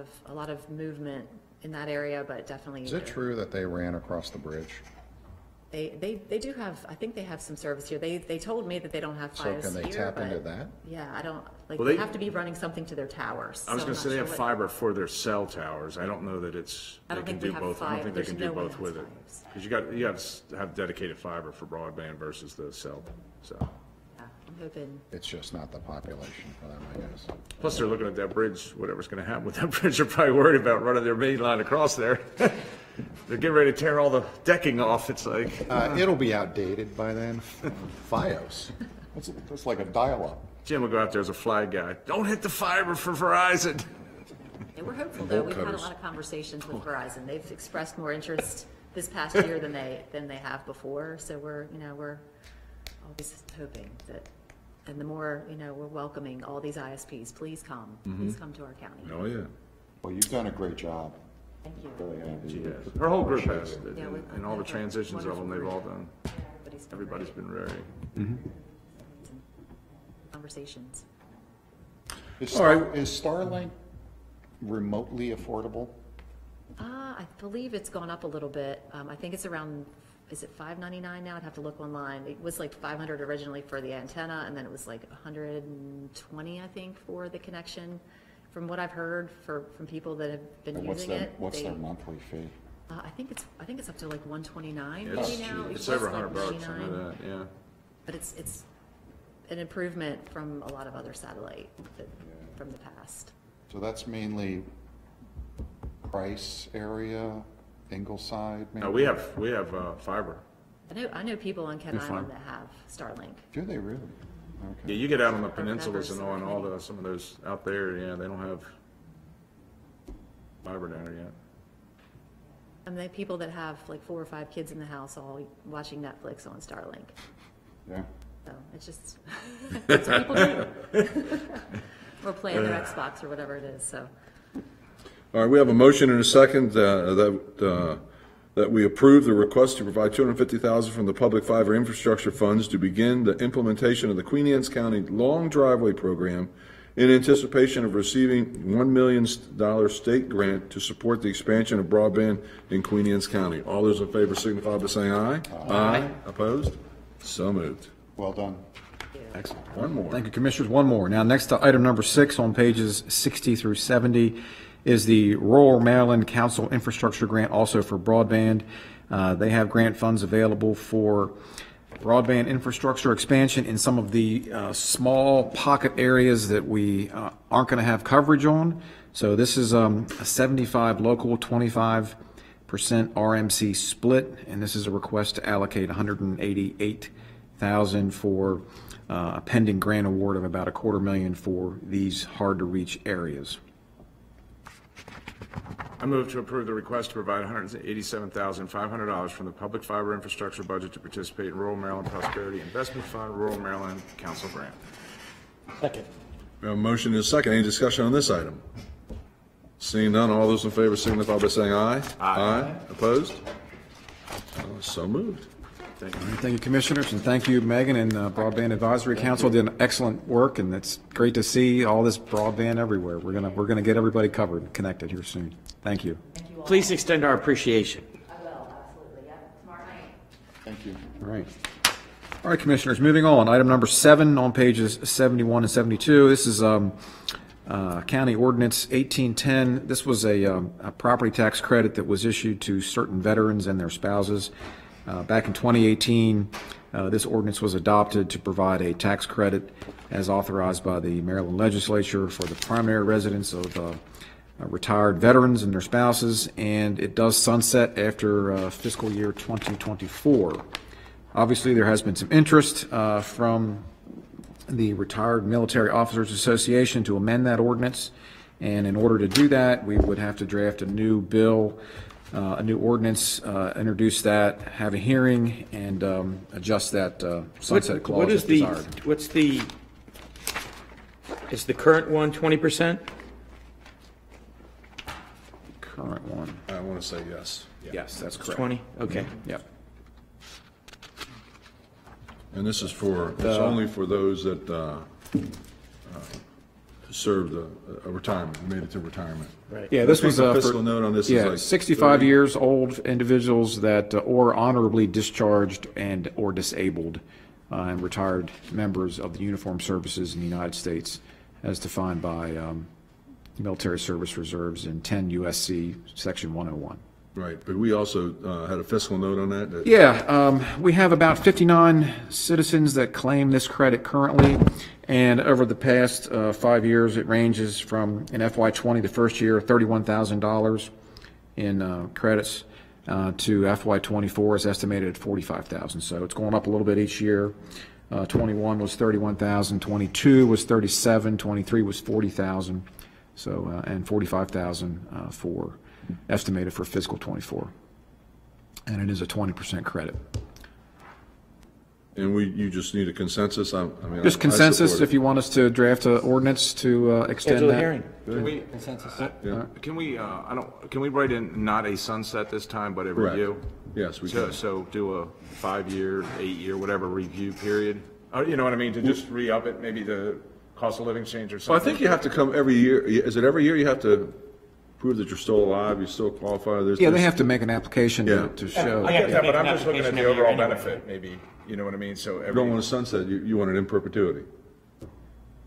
of movement in that area, but definitely. Is it true that they ran across the bridge? They do have, I think they have some service here. They told me that they don't have Fios. So can they tap into that? Yeah, I don't, they have to be running something to their towers. I was going to say they have fiber for their cell towers. I don't know that it's, they can do both. I don't think they can do both with it. Because you have to have dedicated fiber for broadband versus the cell, so. Yeah, I'm hoping. It's just not the population for them, I guess. Plus they're looking at that bridge, whatever's going to happen with that bridge, they're probably worried about running their main line across there. They're getting ready to tear all the decking off. It's like it'll be outdated by then. Fios. It's like a dial-up. Jim will go out there as a flag guy. Don't hit the fiber for Verizon. Yeah, we're hopeful though. We've had a lot of conversations with Verizon. They've expressed more interest this past year than they have before. So we're always hoping that. And the more we're welcoming all these ISPs. Please come. Please come to our county. Oh yeah. Well, you've done a great job. Thank you. Really her whole group has, and all the transitions of them, they've all done. Everybody's been very. Conversations. Is Starlink remotely affordable? I believe it's gone up a little bit. I think it's around. Is it $5.99 now? I'd have to look online. It was like $500 originally for the antenna, and then it was like $120, I think, for the connection. From what I've heard from people that have been using it, what's their monthly fee? I think it's up to like $129 maybe now. It's over $100. Yeah. But it's an improvement from a lot of other satellite from the past. So that's mainly Price area, Ingleside. Maybe? No, we have fiber. I know people on Ken Island that have Starlink. Do they really? Okay. Yeah, you get out on the peninsulas and on all the some of those out there. Yeah, they don't have fiber down there yet. And the people that have like 4 or 5 kids in the house all watching Netflix on Starlink. Yeah. So it's just that's what people do. Or playing their Xbox or whatever it is. So. All right, we have a motion and a second that we approve the request to provide $250,000 from the Public Fiber Infrastructure Funds to begin the implementation of the Queen Anne's County Long Driveway Program in anticipation of receiving $1 million state grant to support the expansion of broadband in Queen Anne's County. All those in favor signify by saying aye. Aye. Aye. Opposed? So moved. Well done. Excellent. One more. Thank you, Commissioners. One more. Now, next to item number 6 on pages 60 through 70 is the Rural Maryland Council Infrastructure Grant, also for broadband. They have grant funds available for broadband infrastructure expansion in some of the small pocket areas that we aren't going to have coverage on. So this is a 75 local, 25% RMC split, and this is a request to allocate $188,000 for a pending grant award of about $250,000 for these hard-to-reach areas. I move to approve the request to provide $187,500 from the Public Fiber Infrastructure Budget to participate in Rural Maryland Prosperity Investment Fund, Rural Maryland Council Grant. Second. We have a motion and a second. Any discussion on this item? Seeing none, all those in favor signify by saying aye. Aye. Aye. Opposed? So moved. Thank you. Thank you, Commissioners, and thank you, Megan, and Broadband Advisory Council did excellent work, and it's great to see all this broadband everywhere. We're gonna get everybody covered and connected here soon. Thank you. Thank you all. Please extend our appreciation. I will, absolutely. Yeah, tomorrow night. Thank you. All right. All right, Commissioners, moving on. Item number 7 on pages 71 and 72. This is County Ordinance 1810. This was a property tax credit that was issued to certain veterans and their spouses. Back in 2018, this ordinance was adopted to provide a tax credit as authorized by the Maryland legislature for the primary residence of retired veterans and their spouses, and it does sunset after fiscal year 2024. Obviously, there has been some interest from the Retired Military Officers Association to amend that ordinance, and in order to do that, we would have to draft a new bill, a new ordinance, introduce that, have a hearing, and adjust that sunset clause. What is the desired. What's the is the current one 20%? Current one. I want to say yes. Yeah. Yes, that's correct. 20. Okay. Mm-hmm. Yep. And this is for it's only for those that served a retirement, made it to retirement. Right. Yeah, this was a fiscal note on this. Yeah, is like 65 years old individuals that or honorably discharged and or disabled and retired members of the uniformed services in the United States as defined by military service reserves in 10 USC section 101. Right, but we also had a fiscal note on that. Yeah, we have about 59 citizens that claim this credit currently, and over the past 5 years, it ranges from in FY20, the first year, $31,000 in credits, to FY24 is estimated at $45,000. So it's going up a little bit each year. 21 was $31,000, 22 was $37,000, 23 was $40,000, so and $45,000 for. Estimated for fiscal 24, and it is a 20% credit. And you just need a consensus. I mean, just consensus if you want us to draft an ordinance to extend that. Hearing. Can we consensus? Yeah. Can we? I don't. Can we write in not a sunset this time, but a review? Yes, we can. So do a 5-year, 8-year, whatever review period. You know what I mean? To just re-up it, maybe the cost of living change or something. Well, I think you have to come every year. Is it every year you have to? Prove that you're still alive, you still qualify. Yeah, they have to make an application to show. I get that, but I'm just looking at the overall benefit, maybe. You know what I mean? So you don't want a sunset, you want it in perpetuity.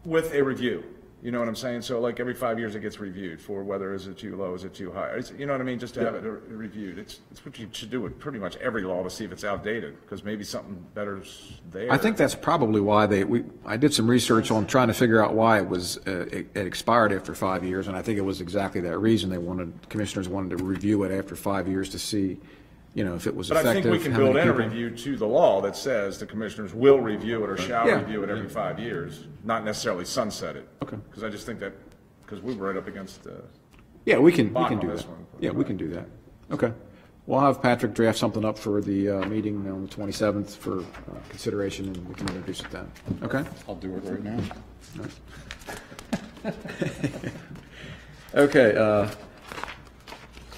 With a review, you know what I'm saying? So like every 5 years it gets reviewed for whether is it too low, is it too high? You know what I mean? Just to have it reviewed. It's what you should do with pretty much every law to see if it's outdated, because maybe something better's there. I think that's probably why I did some research on trying to figure out why it was it expired after 5 years, and I think it was exactly that reason. Commissioners wanted to review it after 5 years to see, you know, if it was effective. But I think we can build in a review to the law that says the commissioners will review it or shall review it every 5 years, not necessarily sunset it. Okay. Because I just think that, because we were right up against the. Yeah, we can do that. Yeah, we can do that. Okay. Well, I'll have Patrick draft something up for the meeting on the 27th for consideration, and we can introduce it then. Okay? I'll do it right now. All right. Okay.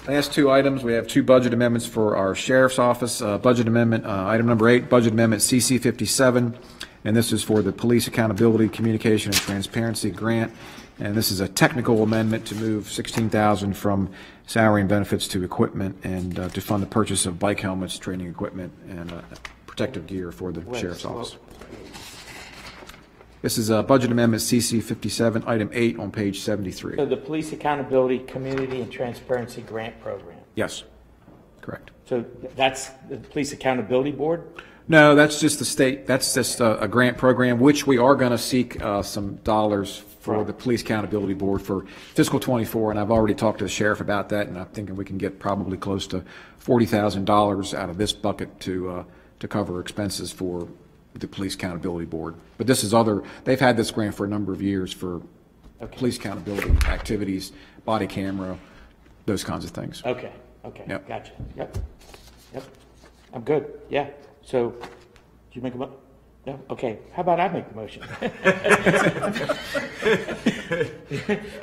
Last two items, we have two budget amendments for our Sheriff's Office. Budget amendment, item number 8, budget amendment CC-57, and this is for the Police Accountability, Communication, and Transparency Grant. And this is a technical amendment to move $16,000 from salary and benefits to equipment and to fund the purchase of bike helmets, training equipment, and protective gear for the Sheriff's Office. This is Budget Amendment CC57, Item 8 on page 73. So the Police Accountability, Community, and Transparency Grant Program. Yes, correct. So that's the Police Accountability Board? No, that's just the state. That's just a grant program, which we are going to seek some dollars for the Police Accountability Board for fiscal 24. And I've already talked to the sheriff about that, and I'm thinking we can get probably close to $40,000 out of this bucket to cover expenses for the Police Accountability Board. But this is other. They've had this grant for a number of years for police accountability activities, body camera, those kinds of things. Okay. Okay. Yep. Gotcha. Yep. Yep. I'm good. Yeah. So, do you make a motion? No? Okay. How about I make the motion?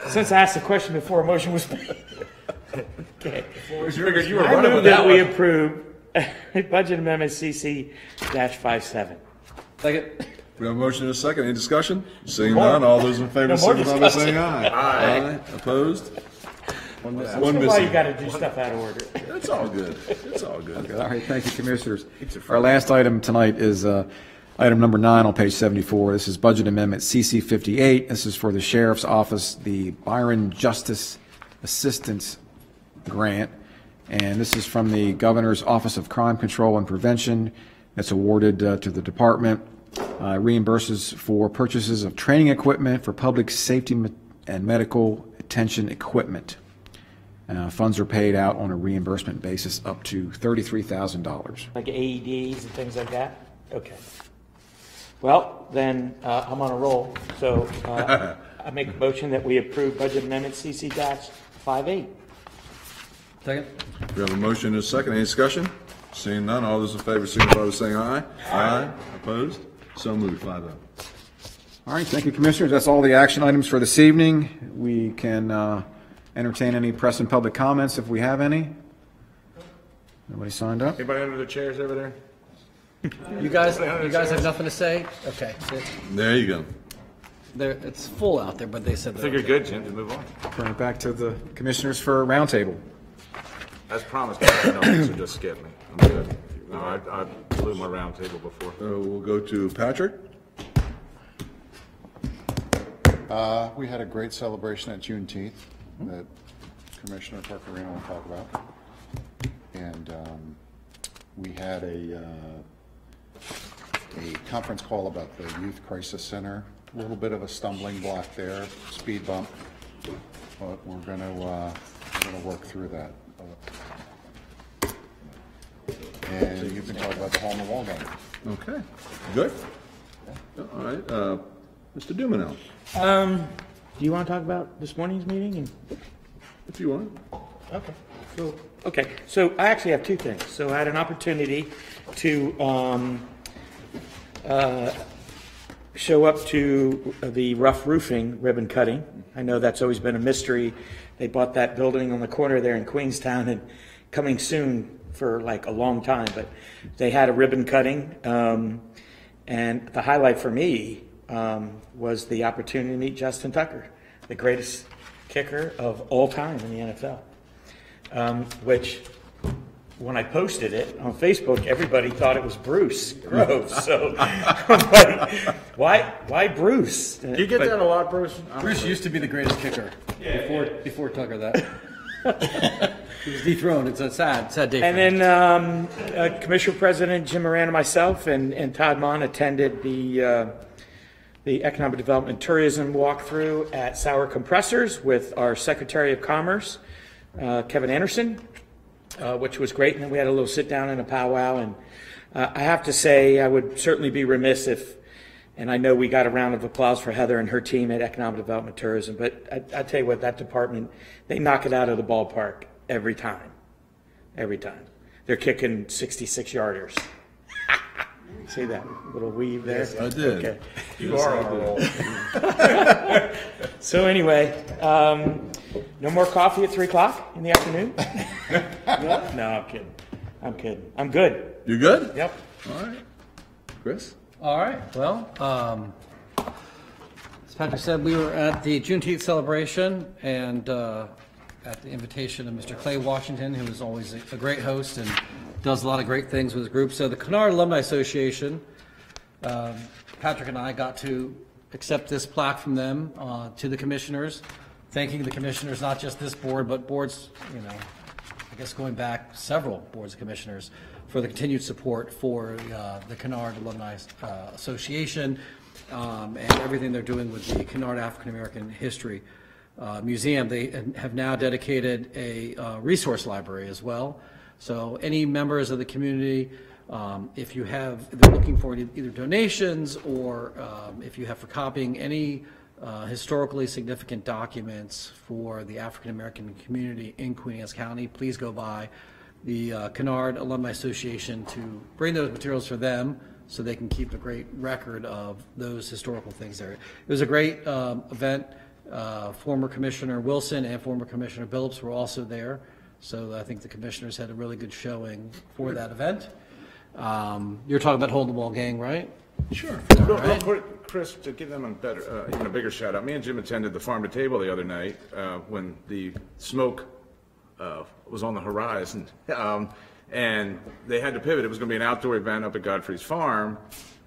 Since I asked the question before a motion was made. Okay. I move that we approve Budget Amendment CC-57. Second. We have a motion and a second. Any discussion? Seeing none, all those in favor signify by saying aye. Aye. Opposed? One missing. Why you got to do stuff out of order. It's all good. It's all good. Okay. All right. Thank you, Commissioners. Our last item tonight is item number 9 on page 74. This is Budget Amendment CC-58. This is for the Sheriff's Office, the Byron Justice Assistance Grant. And this is from the Governor's Office of Crime Control and Prevention. That's awarded to the department. Reimburses for purchases of training equipment for public safety and medical attention equipment. Funds are paid out on a reimbursement basis up to $33,000. Like AEDs and things like that? Okay. Well, then I'm on a roll. So I make a motion that we approve Budget Amendment CC-58. Second. We have a motion and a second. Any discussion? Seeing none, all those in favor signify by saying aye. Aye. Opposed? So moved. 5-0. All right. Thank you, Commissioners. That's all the action items for this evening. We can entertain any press and public comments if we have any. Nobody signed up. Anybody under the chairs over there? You guys have nothing to say? Okay. There you go. It's full out there, but they said. I think you're good, Jim. To move on. Turn it back to the Commissioners for a roundtable. As promised, my notes are just skipping. I'm good. No, I blew my roundtable before. We'll go to Patrick. We had a great celebration at Juneteenth that Commissioner Parkerino will talk about, and we had a conference call about the Youth Crisis Center. A little bit of a stumbling block there, speed bump, but we're going to work through that. And you can talk about the hole in the wall game. Okay, good. All right, Mr. Dumanel. Do you want to talk about this morning's meeting? If you want. Okay, cool. Okay, so I actually have two things. So I had an opportunity to show up to the rough roofing ribbon cutting. I know that's always been a mystery. They bought that building on the corner there in Queenstown and coming soon for like a long time, but they had a ribbon cutting. And the highlight for me was the opportunity to meet Justin Tucker, the greatest kicker of all time in the NFL, which when I posted it on Facebook, everybody thought it was Bruce Groves. So why Bruce? Do you get that a lot, Bruce? Bruce used to be the greatest kicker before Tucker that. He was dethroned. It's a sad day. And then Commissioner President Jim Moran and myself and Todd Mon attended the Economic Development Tourism walkthrough at Sauer Compressors with our Secretary of Commerce, Kevin Anderson, which was great. And then we had a little sit down and a powwow. And I have to say, I would certainly be remiss if, and I know we got a round of applause for Heather and her team at Economic Development Tourism, but I tell you what, that department, they knock it out of the ballpark every time. Every time. They're kicking 66-yarders. See that little weave there? Yes, I did. Okay. You are on a roll. So anyway, no more coffee at 3 o'clock in the afternoon? No, I'm kidding. I'm kidding. I'm good. You're good? Yep. All right. Chris? All right. Well, as Patrick said, we were at the Juneteenth celebration and at the invitation of Mr. Clay Washington, who is always a great host and does a lot of great things with his group. So the Kennard Alumni Association, Patrick and I got to accept this plaque from them to the commissioners, thanking the commissioners, not just this board, but boards, you know, I guess going back several boards of commissioners for the continued support for the Kennard Alumni Association and everything they're doing with the Kennard African American History Museum. They have now dedicated a resource library as well. So any members of the community, if you have, they're looking for either donations or if you have for copying any historically significant documents for the African American community in Queen Anne's County, please go by the Kennard Alumni Association to bring those materials for them so they can keep a great record of those historical things there. It was a great event. Former Commissioner Wilson and former Commissioner Billups were also there. So I think the commissioners had a really good showing for that event. You're talking about Hold the Wall Gang, right? Sure. Right. Real quick, Chris, to give them a better, even a bigger shout out, me and Jim attended the Farm to Table the other night when the smoke was on the horizon, and they had to pivot. It was going to be an outdoor event up at Godfrey's Farm,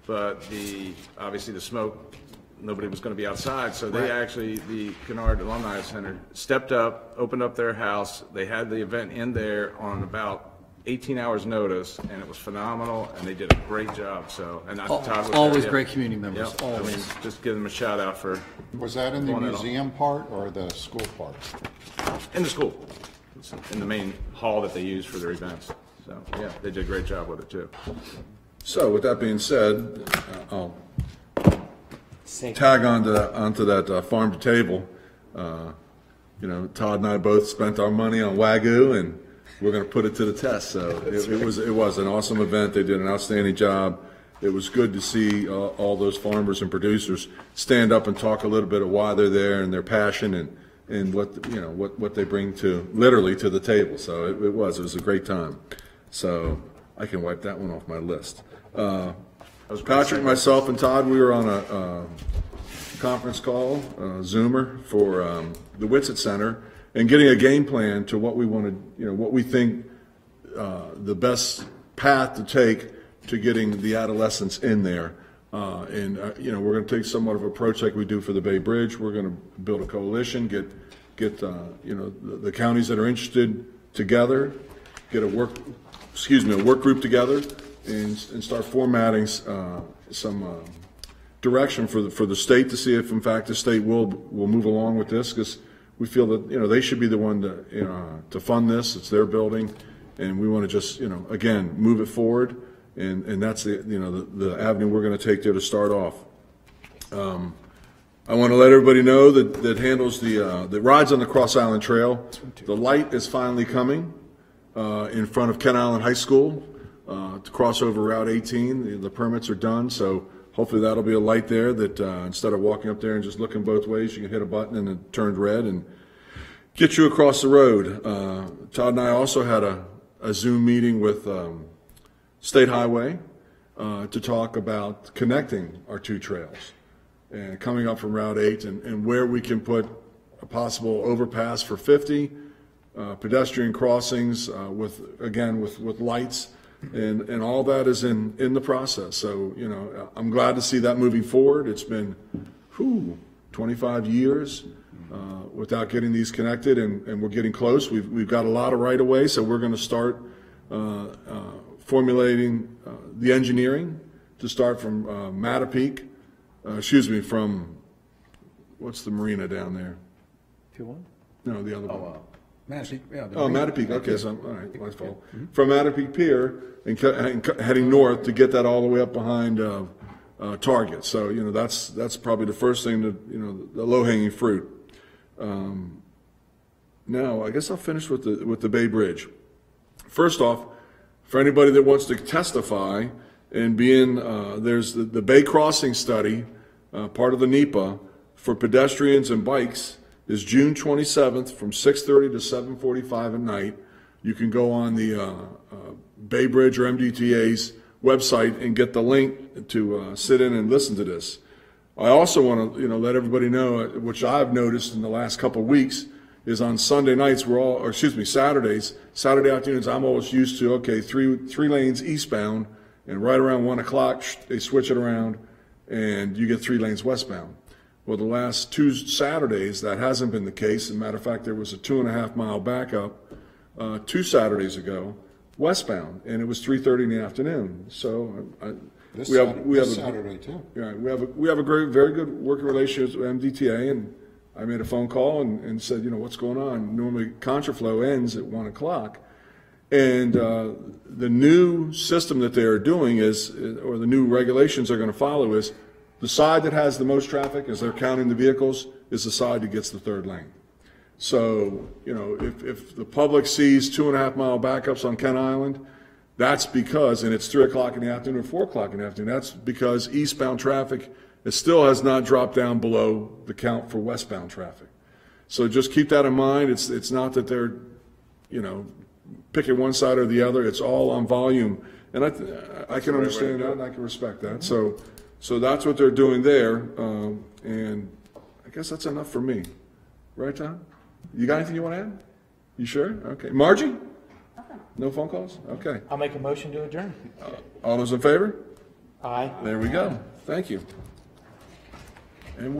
but the obviously the smoke, nobody was going to be outside, so they actually, the Kennard Alumni Center stepped up, opened up their house. They had the event in there on about 18 hours notice, and it was phenomenal, and they did a great job. So, and always great community members. Yep. Always. I mean, just give them a shout out for. Was that in the museum part or the school part? In the school, it's in the main hall that they use for their events. So yeah, they did a great job with it too. So with that being said, I'll tag onto that farm to table. You know, Todd and I both spent our money on Wagyu, and we're going to put it to the test. So it was an awesome event. They did an outstanding job. It was good to see all those farmers and producers stand up and talk a little bit of why they're there and their passion and what you know what they bring to literally to the table. So it was a great time. So I can wipe that one off my list. Patrick, myself, and Todd, we were on a conference call, Zoomer, for the Witsit Center, and getting a game plan to what we wanted, you know, what we think the best path to take to getting the adolescents in there. You know, we're going to take somewhat of an approach like we do for the Bay Bridge. We're going to build a coalition, you know, the counties that are interested together, get a work group together, and start formatting some direction for the state to see if, in fact, the state will move along with this, because we feel that, you know, they should be the one to, you know, to fund this. It's their building, and we want to just, you know, again, move it forward, and that's the, you know, the avenue we're going to take there to start off. I want to let everybody know that handles the rides on the Cross Island Trail. The light is finally coming in front of Kent Island High School to cross over Route 18. The permits are done, so hopefully that'll be a light there that instead of walking up there and just looking both ways, you can hit a button and it turned red and get you across the road. Todd and I also had a Zoom meeting with State Highway to talk about connecting our two trails and coming up from Route 8 and where we can put a possible overpass for 50, pedestrian crossings with lights. And all that is in the process. So, you know, I'm glad to see that moving forward. It's been 25 years without getting these connected, and we're getting close. We've got a lot of right of way, so we're going to start formulating the engineering to start from Mattapique, from what's the marina down there? 2-1? No, the other one. Mattapique, yeah, Mattapique. Okay, so all right, my fault. Mm-hmm. From Mattapique Pier and heading north to get that all the way up behind Target. So you know that's probably the first thing to the low hanging fruit. Now I guess I'll finish with the Bay Bridge. First off, for anybody that wants to testify and be in, there's the Bay Crossing Study, part of the NEPA for pedestrians and bikes. Is June 27th from 6:30 to 7:45 at night. You can go on the Bay Bridge or MDTA's website and get the link to sit in and listen to this. I also want to let everybody know, which I've noticed in the last couple of weeks, is on Sunday nights Saturday afternoons. I'm always used to three lanes eastbound, and right around 1 o'clock they switch it around and you get 3 lanes westbound. Well, the last 2 Saturdays, that hasn't been the case. As a matter of fact, there was a 2.5 mile backup 2 Saturdays ago westbound, and it was 3:30 in the afternoon. So we have Saturday too. Yeah, we have a great, very good working relationship with MDTA, and I made a phone call and said, you know, what's going on? Normally contraflow ends at 1 o'clock. And the new system that they are doing is, or the new regulations they're going to follow is, the side that has the most traffic, as they're counting the vehicles, is the side that gets the 3rd lane. So, you know, if the public sees 2.5 mile backups on Kent Island, that's because, and it's 3 o'clock in the afternoon or 4 o'clock in the afternoon, that's because eastbound traffic, it still has not dropped down below the count for westbound traffic. So just keep that in mind. It's not that they're, you know, picking one side or the other. It's all on volume, and I can understand that, and I can respect that. So that's what they're doing there, and I guess that's enough for me, right, Tom? You got anything you want to add? You sure? Okay, Margie. No phone calls. Okay. I'll make a motion to adjourn. All those in favor? Aye. There we go. Thank you.